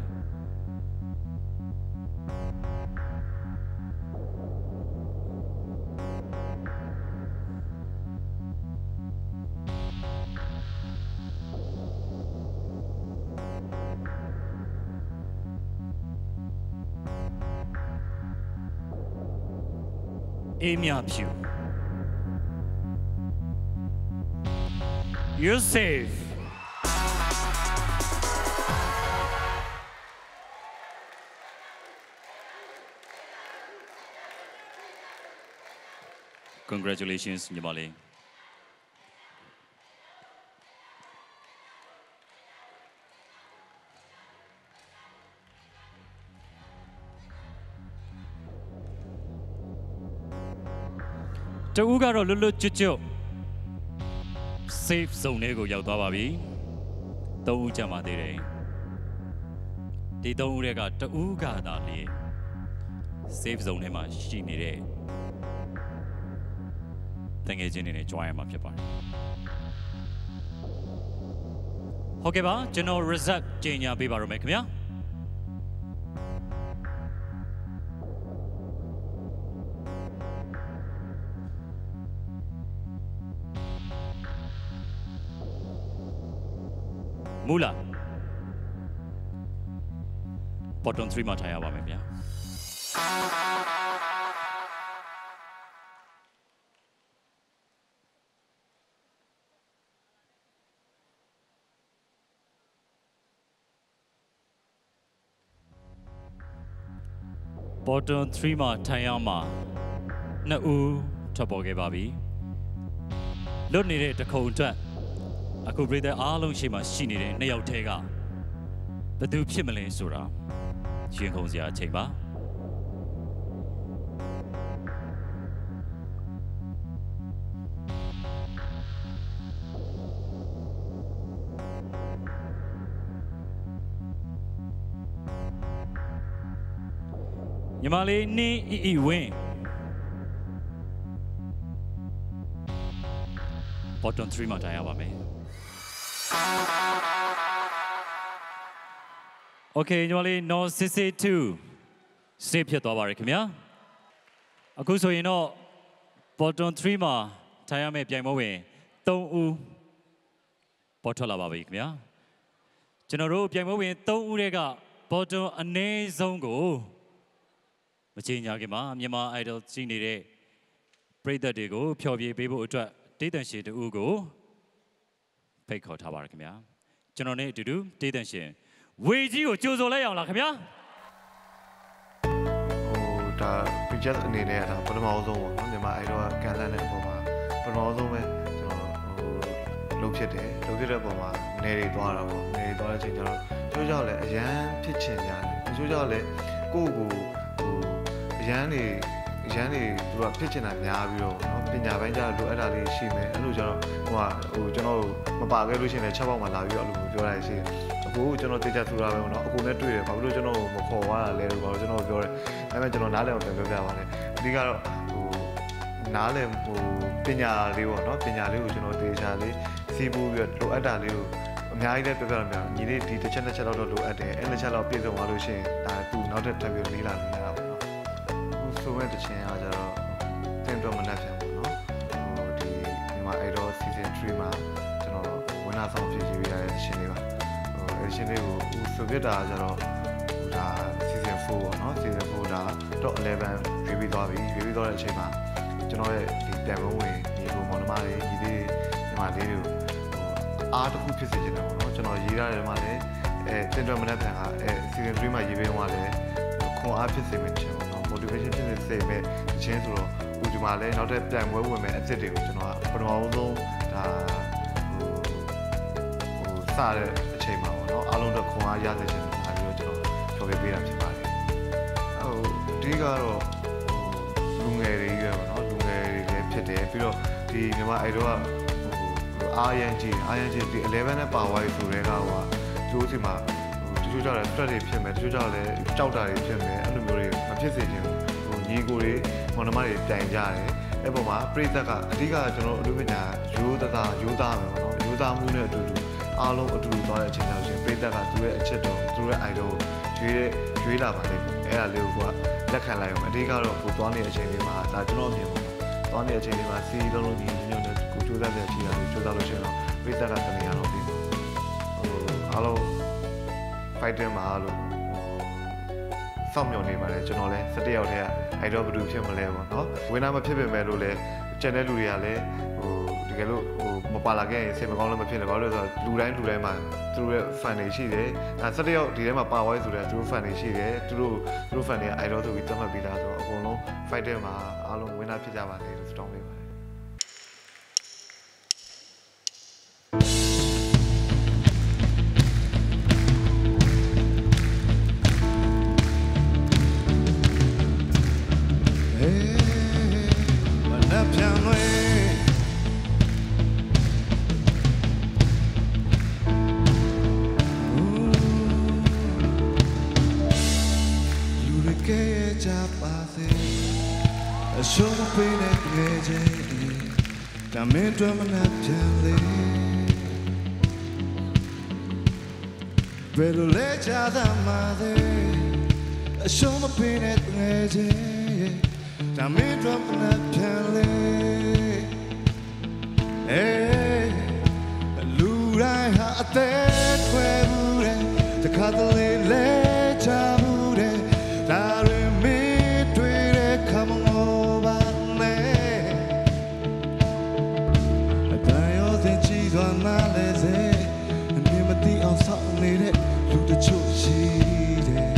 Emiapiu, you're safe. Congratulations, Nyamali. Jauh karo lulu cucu, safe zone nego jauh tua babi, tahu cama diri. Di tahu mereka jauh kada liye, safe zone mas sini re. Tengah jenis ni cuai macam apa? Okey ba, jenol result jenya bi baru macam ya. Mula, bottom three macam apa memang? Bottom 3 ma Tayama. Nau Taboge Babi. Lonely to counter. I could read the Arlong Shima Shinide Neotega. The Duke Shimele Sura. She goes ya Cheba. Yamale ni iiwe. Bottom 3 ma Tayama. Okay, Yamale no CC 2. Step here to Abarik, Mia. Akuso, you know, bottom 3 ma Tayama Piamoe. Don't u Botola Babik, Mia. General Piamoe, don't urega. Bottom ane zongo. Macam yang kemarin, Myanmar Idol sini deh, perida dego, pelajar bebo itu tidak sih itu ugo, pekor tawar kemarin. Jangan ni duduk tidak sih. Wajib jual layang lah kemarin. Oh, dah bijak ni deh, dah permau tu, Myanmar Idol kena ni permau, permau tu me, lopsir deh permau, neri dua lah jangan jual le, jangan picin jangan jual le, kuku. Jadi dua pilihan nyabiu, penyabian jadi ada di sini. Lalu jono membagai di sini cakap malah biu lalu jual di sini. Aku jono tidak suka biu, aku net tuh. Baru jono mukhowa lelu, baru jono biu. Emang jono nale macam biu biawan. Di kalau nale penyabiu jono tidak di sibu biu lalu ada di. Nyai dia pegang dia, jadi di tercela cela lalu ada. Enak cela pilih orang lalu sih. Tapi tu nak tetap biu ni lah. Semua itu cina ajar tentang mana saja, no. Di Myanmar Idol season 3 mah, cina mana sahaja video yang ada cina bah. Cina itu sudah ajar dah season 4, no. Season 4 dah top 11 review dua cina. Cina di dalam ni tu mana mana jadi mana dia tu art kumpul saja, no. Cina jira mana tentang mana saja season 3 mah jadi mana kau apa sih macam. Motivation jenis sebab jenis tu lo, ujuma le, nanti plan buat macam ni, cina penuh tu dah sah cai mau, no, alun dah kuah jadi jenis hari tu cina coba beli macam mana. Oh, di kalau lungai ni, no, lungai lepet deh, piro di memang ada ING di 11 ni pawai tu reka wah, tu si mah, tu jual le, tu jual le, anu. Jadi, ni guru mana mana jangan ni. Epo mah perita ka, di ka jono lupa juta muna tu, alung tu dah cina tu. Perita ka tu ecet tu idol, tu lama ni. Era leu gua, lekhan layu. Di ka lo tuan ni ecet ni mah, dah jono ni mah. Tuan ni ecet ni mah, si jono ni jono tu juta dia cina tu, juta lo cina. Perita ka tanya lo tu. Alung fighter mah alung. Sambil ni malah, jono le, setiap hari idol berdua macam malah, no. Wena macam macam malu le, channel luar le, di kalau mapalagi, semakang le macam le, luaran mah, tu fanesi le. Setiap dia mah pawai tu le, tu fanesi le, tu fanesi idol tu kita mah bila tu, kono fighter mah, alung wena macam jawa ni tu strong le. Pero le echa la madre, yo no pide nadie, también yo me peleé. Lura ha te cubre, te cadle le chabure, daré mi tuire como ovane. Daño de chido analese, ni me di a salir. Shoot it.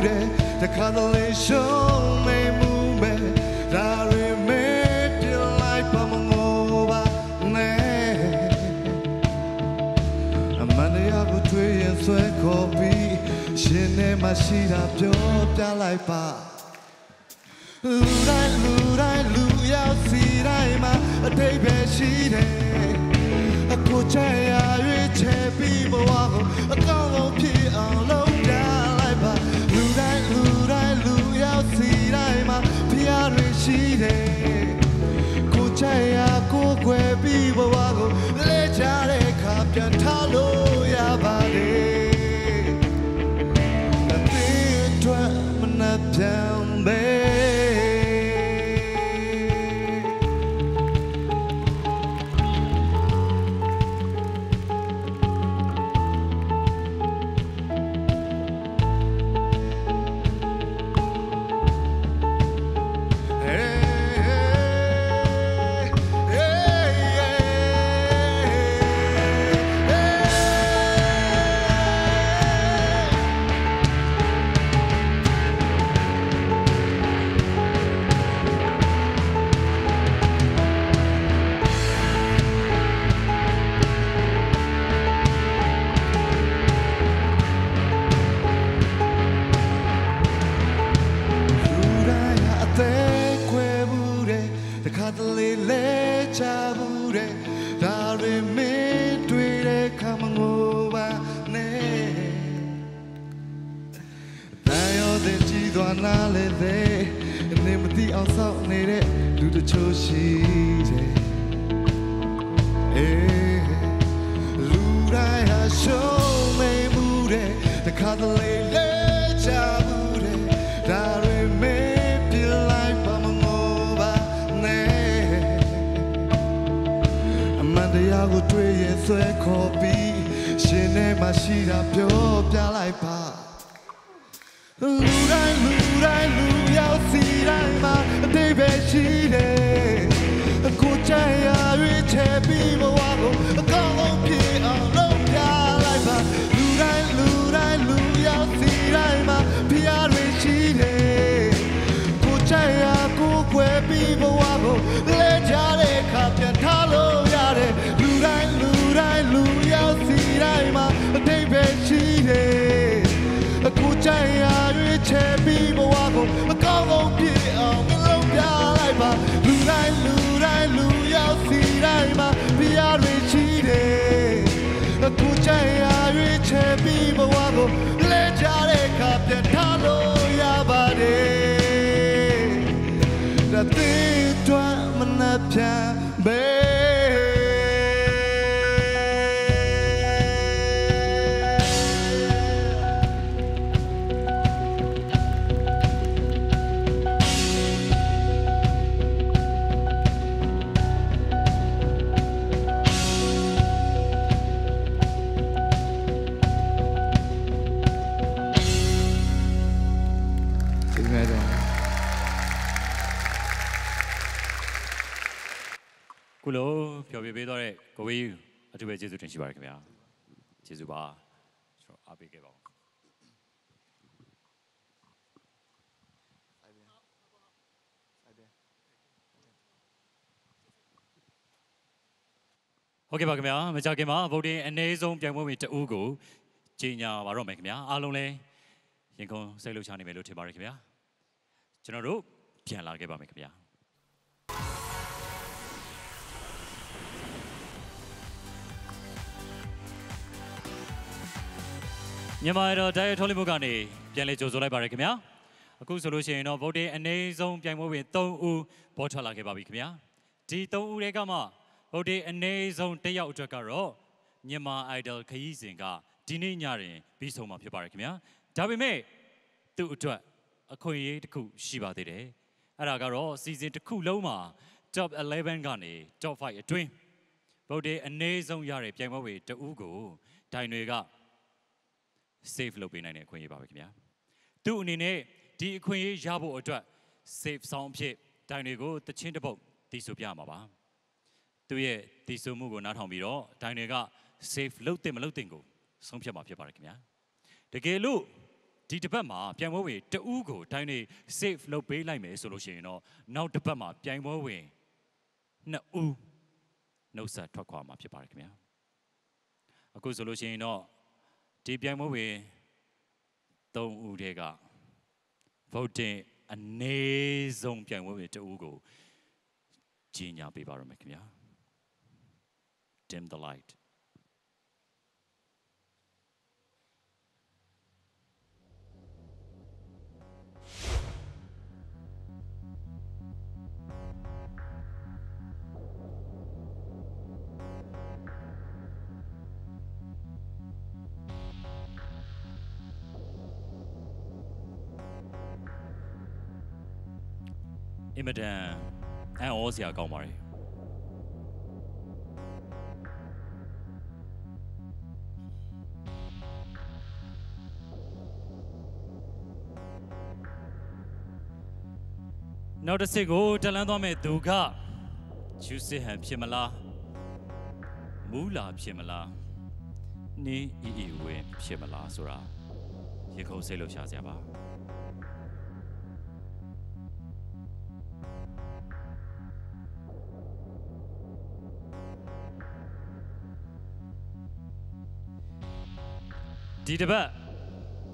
today, the consolation may move me. I made the life of a mobile name. A money I would trade and sweat copy. She named my sheet up your life. Luda, Luya, Sirima, a day where she did. A cochaya, rich, happy, but a call of tea on low down life. Luda, Luya, Sirima. Okay, back me up. Major came up. Voting and they don't get with Ugo. Gina, I don't make me up. Alone, you go say Luciani Melo to Barricade. General, can't like about me. You might have died Tolimogani. Can let you so like Barricade. A good solution of voting and they don't get with Tau Portalaki Babicamia. Tito Regama. Ode anezon teyau chakaro Myanmar Idol khayisinga dini nyari biso ma phit pare khin mya da bai mae tu atwat akhweye tikku shi ba thei de ara ga ro season tikku long ma top 11 ga ni top 5 atwin ode anezon yare pyain ma we tu ko dai nwe ga save lou pai nai ne akhweye ba bai khin mya tu ani ne di akhweye ya bo atwat save song phit dai nwe ko tachin tapauk ti so pya ma ba Tuye tisumu go nathong biro, tangnya ga safe low tem low tinggo, songpya mafya parik miya. Degelu Di depan mah pianwawe terugo, tapi safe low pay lain me solusi no. Now depan mah pianwawe na u, na usah terkuat mah piaparik mia. Aku solusi no di pianwawe tahu udega, vote ane zong pianwawe terugo, jinya piaparik mia. Dim the light. Imadan, I always ya go Mari. Now to say go talento me duga, choose him shimala, mula shimala, ni iiwe shimala sura, yeko selo shazaba. Di depan,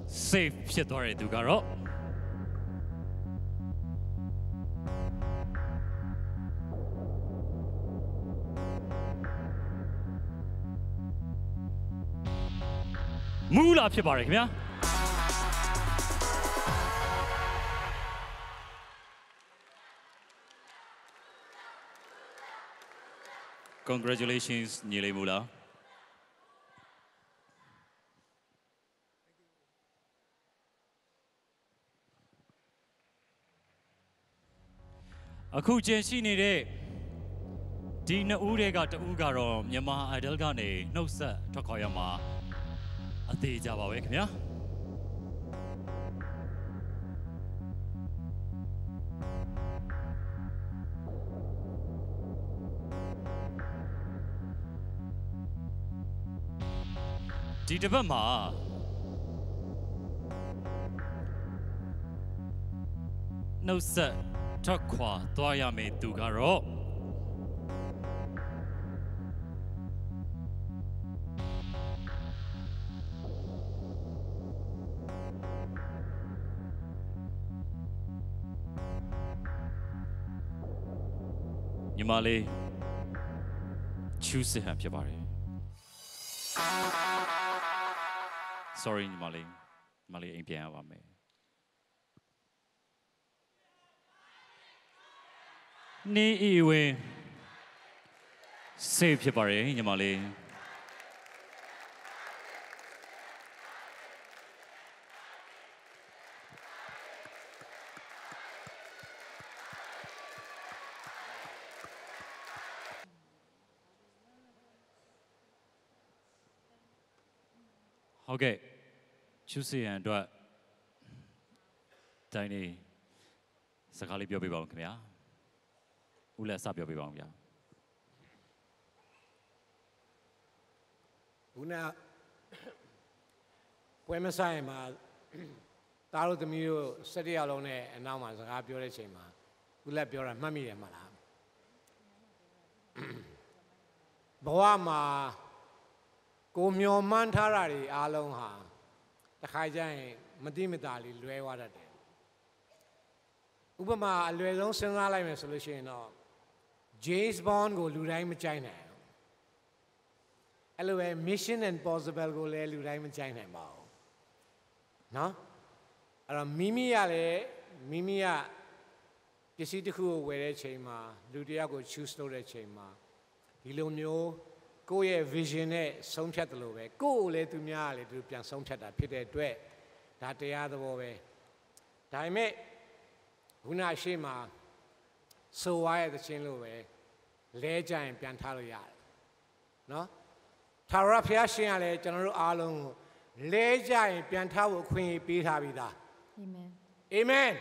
safe sedorai duga ro. Mula apa barang ni? Congratulations, nilai mula. Aku janji ni deh, di na urega tu ugarom, Myanmar Idol gane, nusa terkoyak mah. Ati jawab awak ni. Di depan mah, nusa terkuat tuaya medugarok. Malay, choose him, Jabari. Sorry, Malay, Malay in piano with me. Ni iwe save Jabari, Malay. Okay, choose yang dua. Tadi sekali biar biar kami ya, ulah sah biar biar ya. Una, punya saya mal, taruh demiu sedia lone nama sekali biar cema, ulah biar mami ya malam. Bawa mah. Kumyoman tharari along ha, takajai mati metali luai warat. Upama luai long sengalai mesolusi no, James Bond go luai macam China. Luai Mission Impossible go luai macam China mau, na? Alam mimi ale, kisi dikhu wera cema, ludia go choose lora cema, hilomyo. Kau ye visionnya somchat lobe, kau le tu mian le tu pian somchat apa dia tuai, dah tiada bobe. Tapi me, guna siapa, soai tu cilobe, lejai pian thalu yar, no? Thalu pian siapa le cenderu alung, lejai pian thalu kui pihabida. Amen. Amen.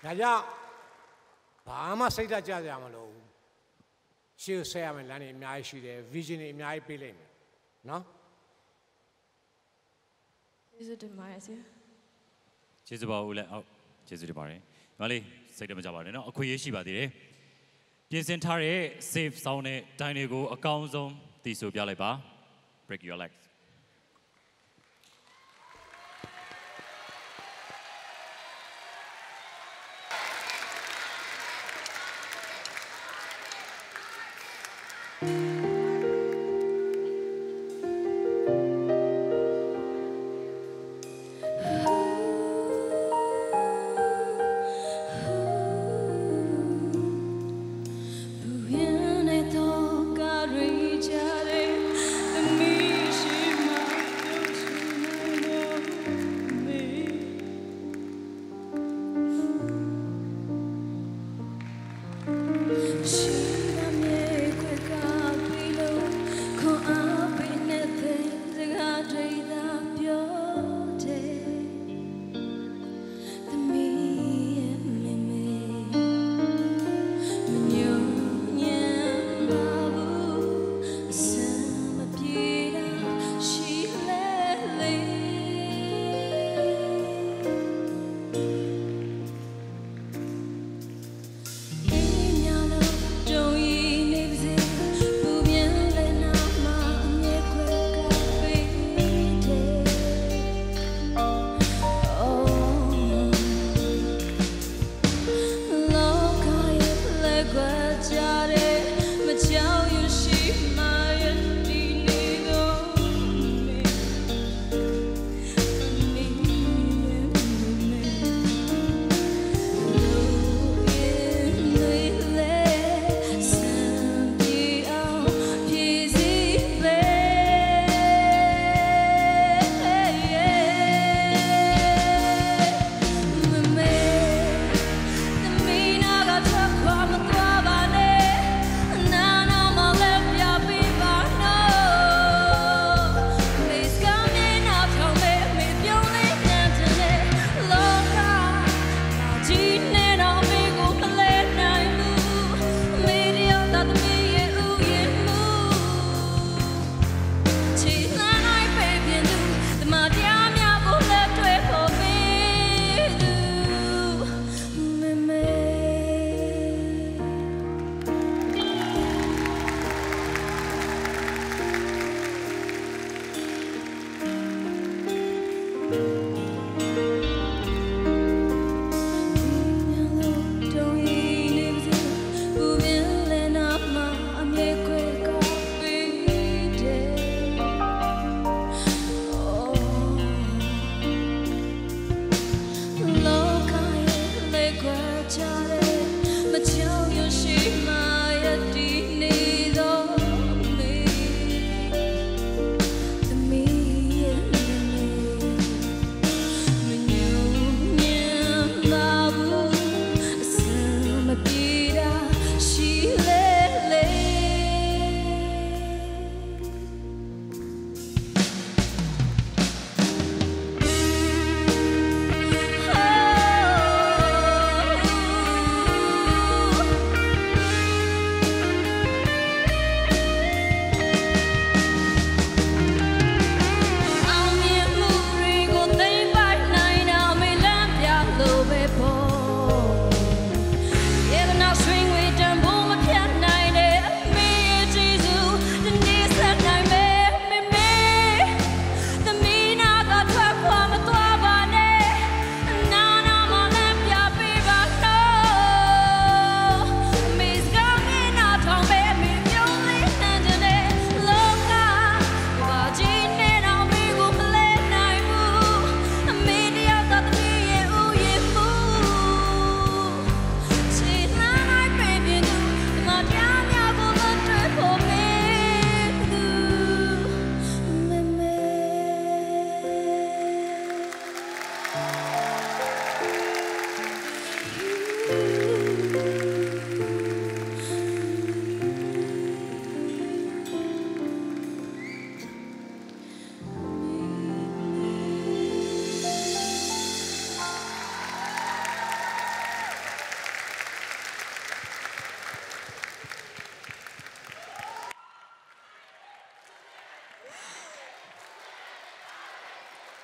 Naja, bahama sejati aja malu. Siu saya melani imai sih vision imai pilih, no? Jesu dimai sih. Jesu bawa ulah, Jesu dimari. Malih segera menjawab ni, no? Aku yesi badire. Biasa hari save saune, tanya go account zoom, tisu biarlah bah, break your legs. Viene a tocar y ya de mí.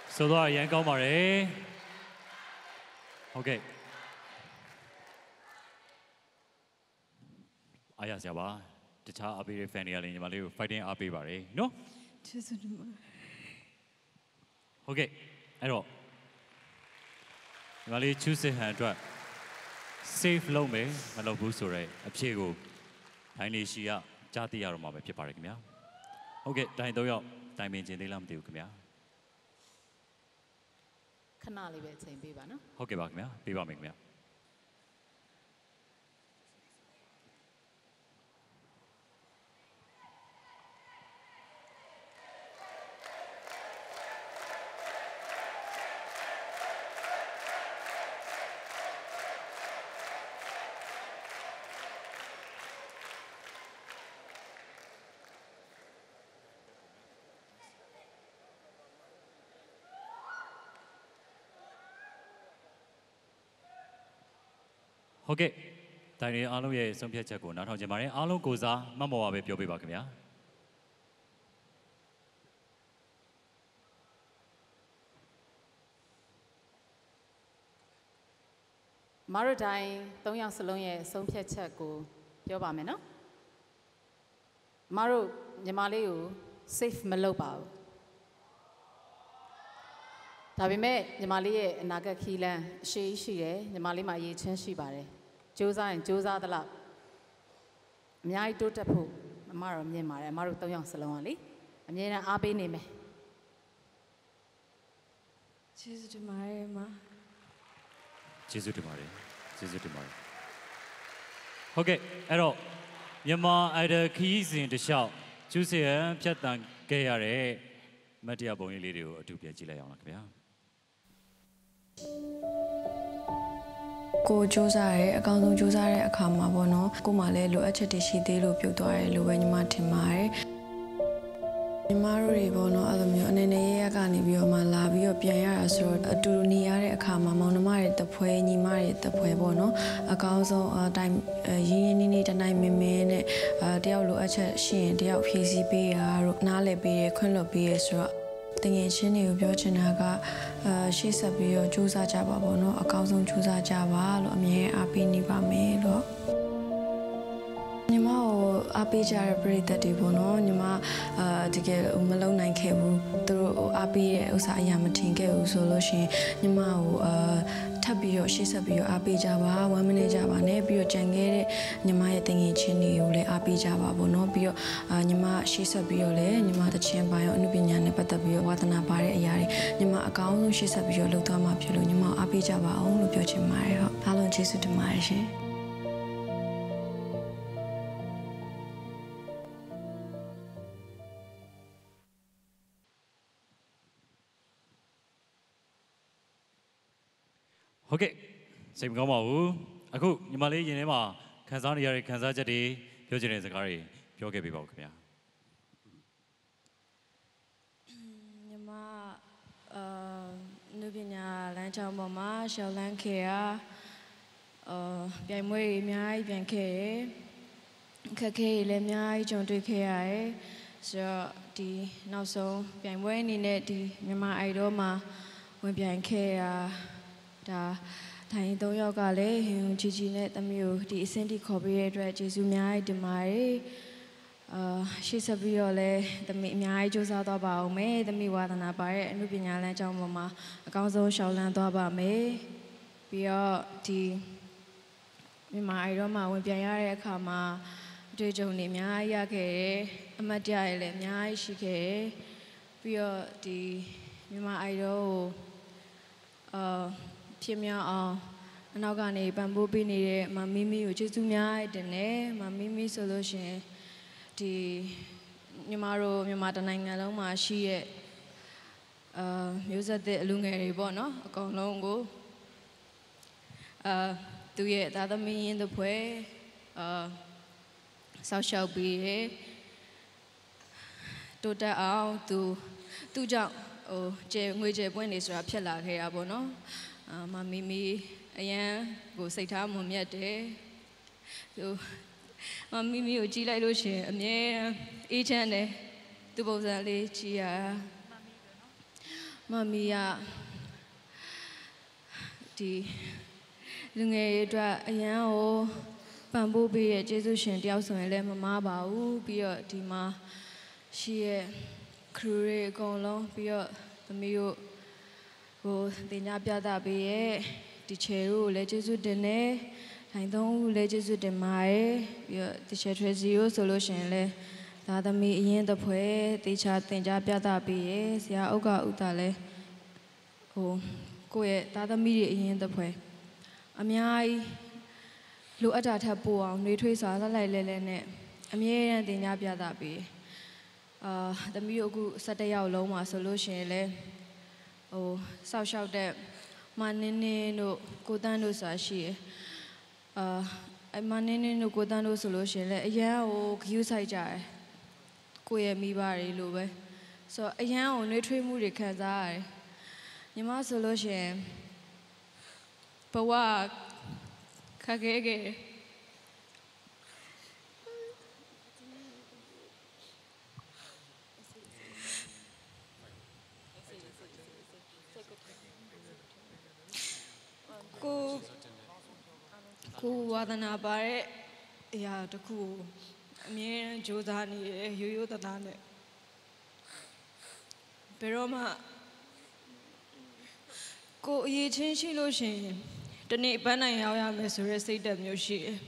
收到而言講埋你 ，OK。哎呀，小巴，這下阿比的 fan 要嚟，你咪嚟 fighting 阿比吧你 ，no？ 謝謝你們。OK， 哎呦，你咪嚟 choose 下一張 ，save 撈尾，咪撈補數嚟，阿撇個，睇你試下，揸啲嘢落埋，撇埋嚟咁樣。OK， 但係都要，但係面前啲諗掉咁樣。 Kenal lebih sering biba, no? Okey, baik mia, biba baik mia. Okay, tadi alam ye sempat cakap, nak tahu macam mana alam kuasa memawa beberapa bagian. Marudai, tahu yang selong ye sempat cakap, jawab mana? Maru, jemaliu safe melopau. Tapi me jemaliu naga kilan, sih ye jemaliu mai chen sih bare. Jauhan, jauhan adalah, saya itu terpu, maru tahu yang selama ni, saya nak apa ni me? Jesu dimari ma. Jesu dimari, Jesu dimari. Okay, ero, yang ma ada kisah itu siapa? Jauhan, perhatian gaya re, media boleh liru atau biar jilai orang kaya. ကိုကြိုးစားရဲအကောင်ဆုံးကြိုးစားရဲအခါမှာပေါ့နော်ကိုမှလည်းလိုအပ်ချက်တွေရှိသေးလို့ပြုတ်သွားတယ်လို့ပဲညီမထင်ပါတယ်ညီမတို့တွေပေါ့နော်အဲ့လိုမျိုးအနေနဲ့ရရကနေပြီးတော့မှလာပြီးတော့ပြန်ရတာဆိုတော့အတူတူနေရတဲ့အခါမှာမောင်နှမတွေတပွဲညီမတွေတပွဲပေါ့နော်အကောင်ဆုံးအတိုင်းရင်းရင်းနှီးနှီးတနိုင်မင်းမင်းနဲ့တယောက်လိုအပ်ချက်ရှိရင်တယောက်ဖြည့်ဆည်းပေးရတော့နားလည်ပေးရခွင့်လွှတ်ပေးရဆိုတော့ Dengan cini ubi ocehan aga, si sebio cuza jawab bono, akauzong cuza jawab, lo amye api ni bame lo. Nyama o api cara berita di bono, nyama jika malu naik kebu, terus api usaha yang penting ke usolo si, nyama o tapi yo si sebio api jawab, wamene jawab ne biyo cengkeh, nyama ya dengan cini ule api jawab bono biyo, nyama si sebio le, nyama tercium bayo nubinya ne. तभी वातना पारे यारे Nima account no शिष्य बियो लोग तो हम आप चलो निमा आप ही जावा आउं लोग बियो चिमारे हो आलों चीज़ चिमारे शे ओके सेम काम आओ अकु निमाले ये निमा कंसार यारे कंसार जड़ी बियो जने सकारी बियो के बिबाव कमिया Nubinya lancar mama, sialan kaya, biar mui mian biar kaya, kaki lemnya jodoh kaya, so di naso biar mui ni net di Myanmar Idol mah, mui biar kaya, dah tadi tu yang kali yang cici net tamu di sini kopi ada Jesu mian demari. Si sebelum le, demi mian itu zat abah me, demi wadana bae, nu binya le jauh mama, kau zau syaulan tu abah me, biar di mian itu mahu biaya lekama, tu jauh ni mian ya ke, amat dia le mian si ke, biar di mian itu, pemian anak kami bambu bini le, mami mi uji tu mian dene, mami mi solusi. Di nyamaro nyamata nanya lalu masih musa de lungeri bono kau longo tu ye tata mien dapue sosial biye tu dah aw tu jang oh je pun ni suap celah kaya bono mami mi ayah go seita mumia de tu Mami mi uji lai lusi, amye ijen le, Tu bauza lecia, mamia di dengan dua yang oh bambu biar Jesus sendiri soalnya mama bau biar di mah si kru golong biar temiuk go tanya biada biar diceru le Jesus dene Tanggung leje sudah mai, biar dicatat zio solution le. Tadi kami ingin dapat dicatat jawab tapi saya agak utale. Oh, kue tadi kami ingin dapat. Amyai lu ada terbuang di tuh sahaja lelene. Amyai nanti jawab tapi. Kami aku sedia ulama solution le. Oh, sahaja dek mana ni nu kuda nu sashi. Mana ni nukudan lu solution le, ayah oh kyu saja, kue mibari luwe, so ayah oh netui muri kazai, ni mah solution, bawa kagege, ku Ku wadana bare, ya tu ku, mien jodani, yuyu tadane. Peroma, ku I cincin losin, dene panai awam mesurasi damyoshi.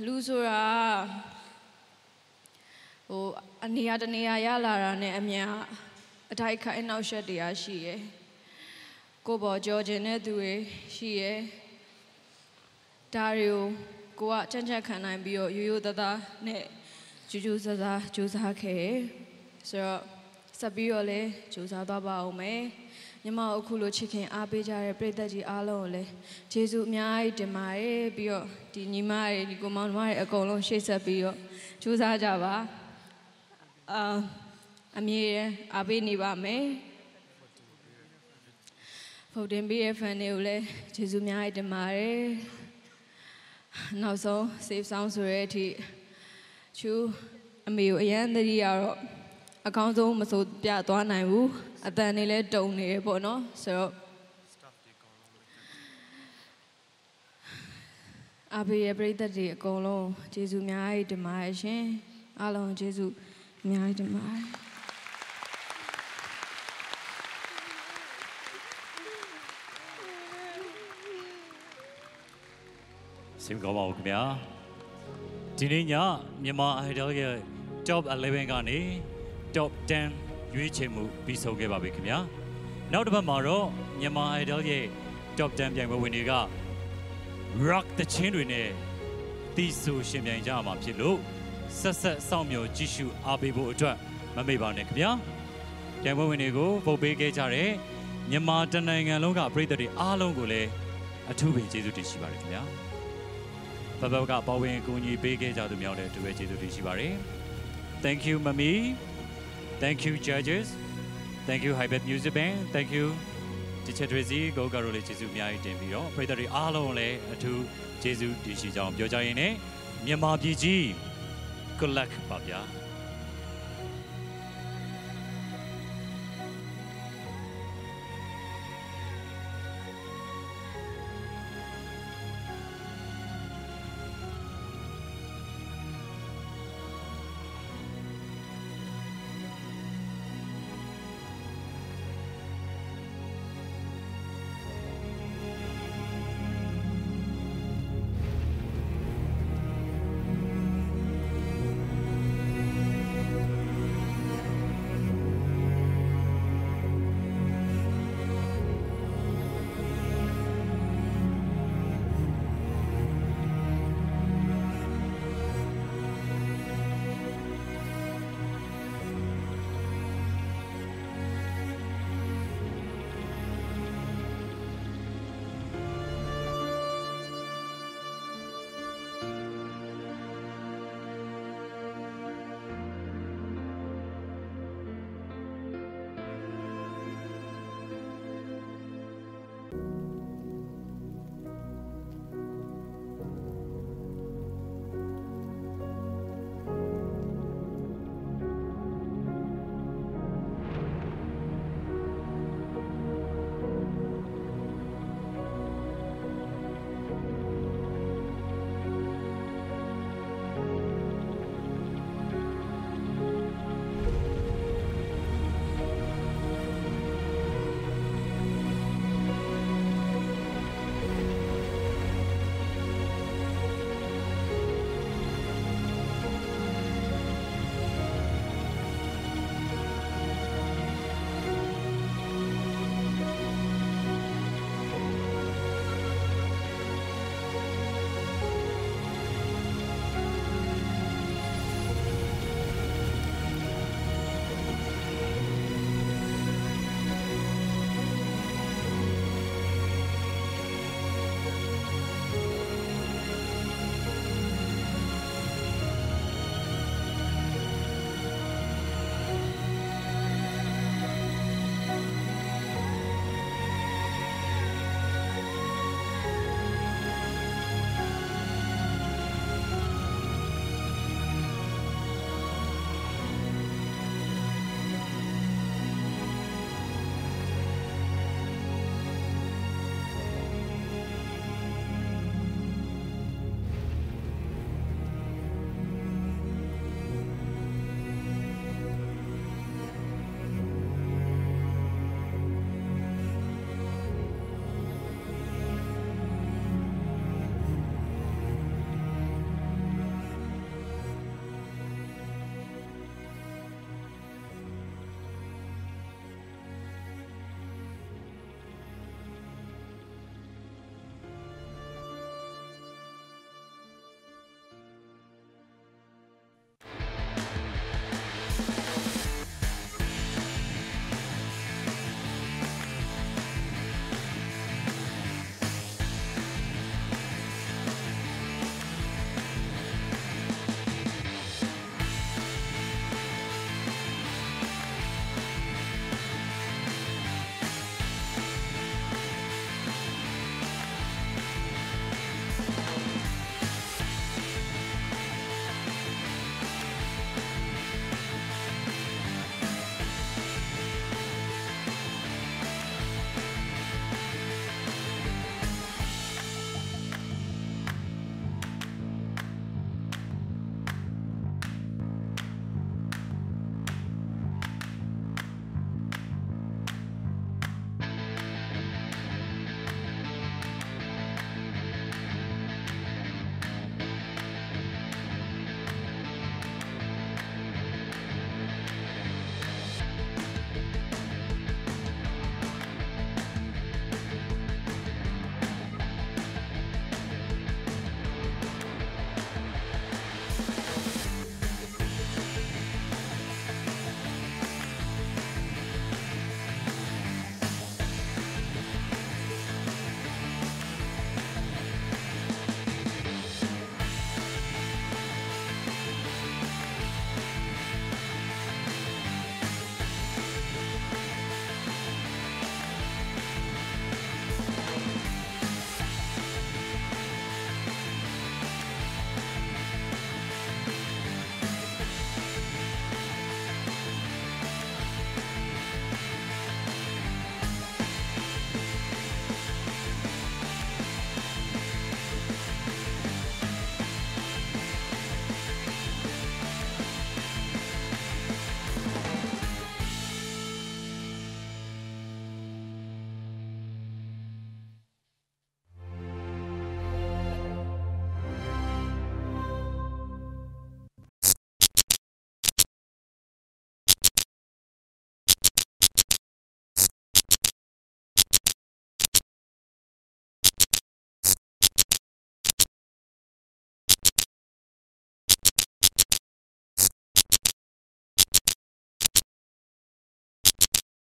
Luzura, oh ani ada lara ne amya, adai kain aushadiya sih. Kau bawa jodohnya dua, siye, Dario, kau cantik kan yang bio, yuyu tada, ne, jujur saja, jujur ke, so sebio le, jujur tua bau me, ni mau aku lucu kan, apa cara pergi alam le, Yesus mian demai bio, di ni mai, di kuman mai, aku long sebio, jujur jawa, amir, apa ni bau me. Paudem BFN oleh Yesus mian demare, naso save sound suri ti, cu ambil yang dari arok, account tu masuk biar tuan ibu, ada ni le down ni bono, so abis berita dia kalau Yesus mian demare, alam Yesus mian demare. Terima kasih banyak. Dininya, Myanmar Idol ke top 11 kani, top 10 ujimu pisau ke babik kami. Nau dapat maro Myanmar Idol ke top 10 yang berwini ka rock tercintu ini tisu sembilan jam mampu lu sese sambil jisu abibu ucap membebani kami. Yang berwini ku bobek cari Myanmar tanah yang longga berdiri alam gule atu biji tu disi balik kami. Bapak-bapak pawai kunci BG jadu miaule tuwe jadu disibari. Thank you mami, thank you judges, thank you Hybrid Music Band, thank you Dichetrezi Gogarole Jesu miai tembiyo. Perdari alole tu Jesu disijam. Jauh jauh ini Myanmar biji kelak babya.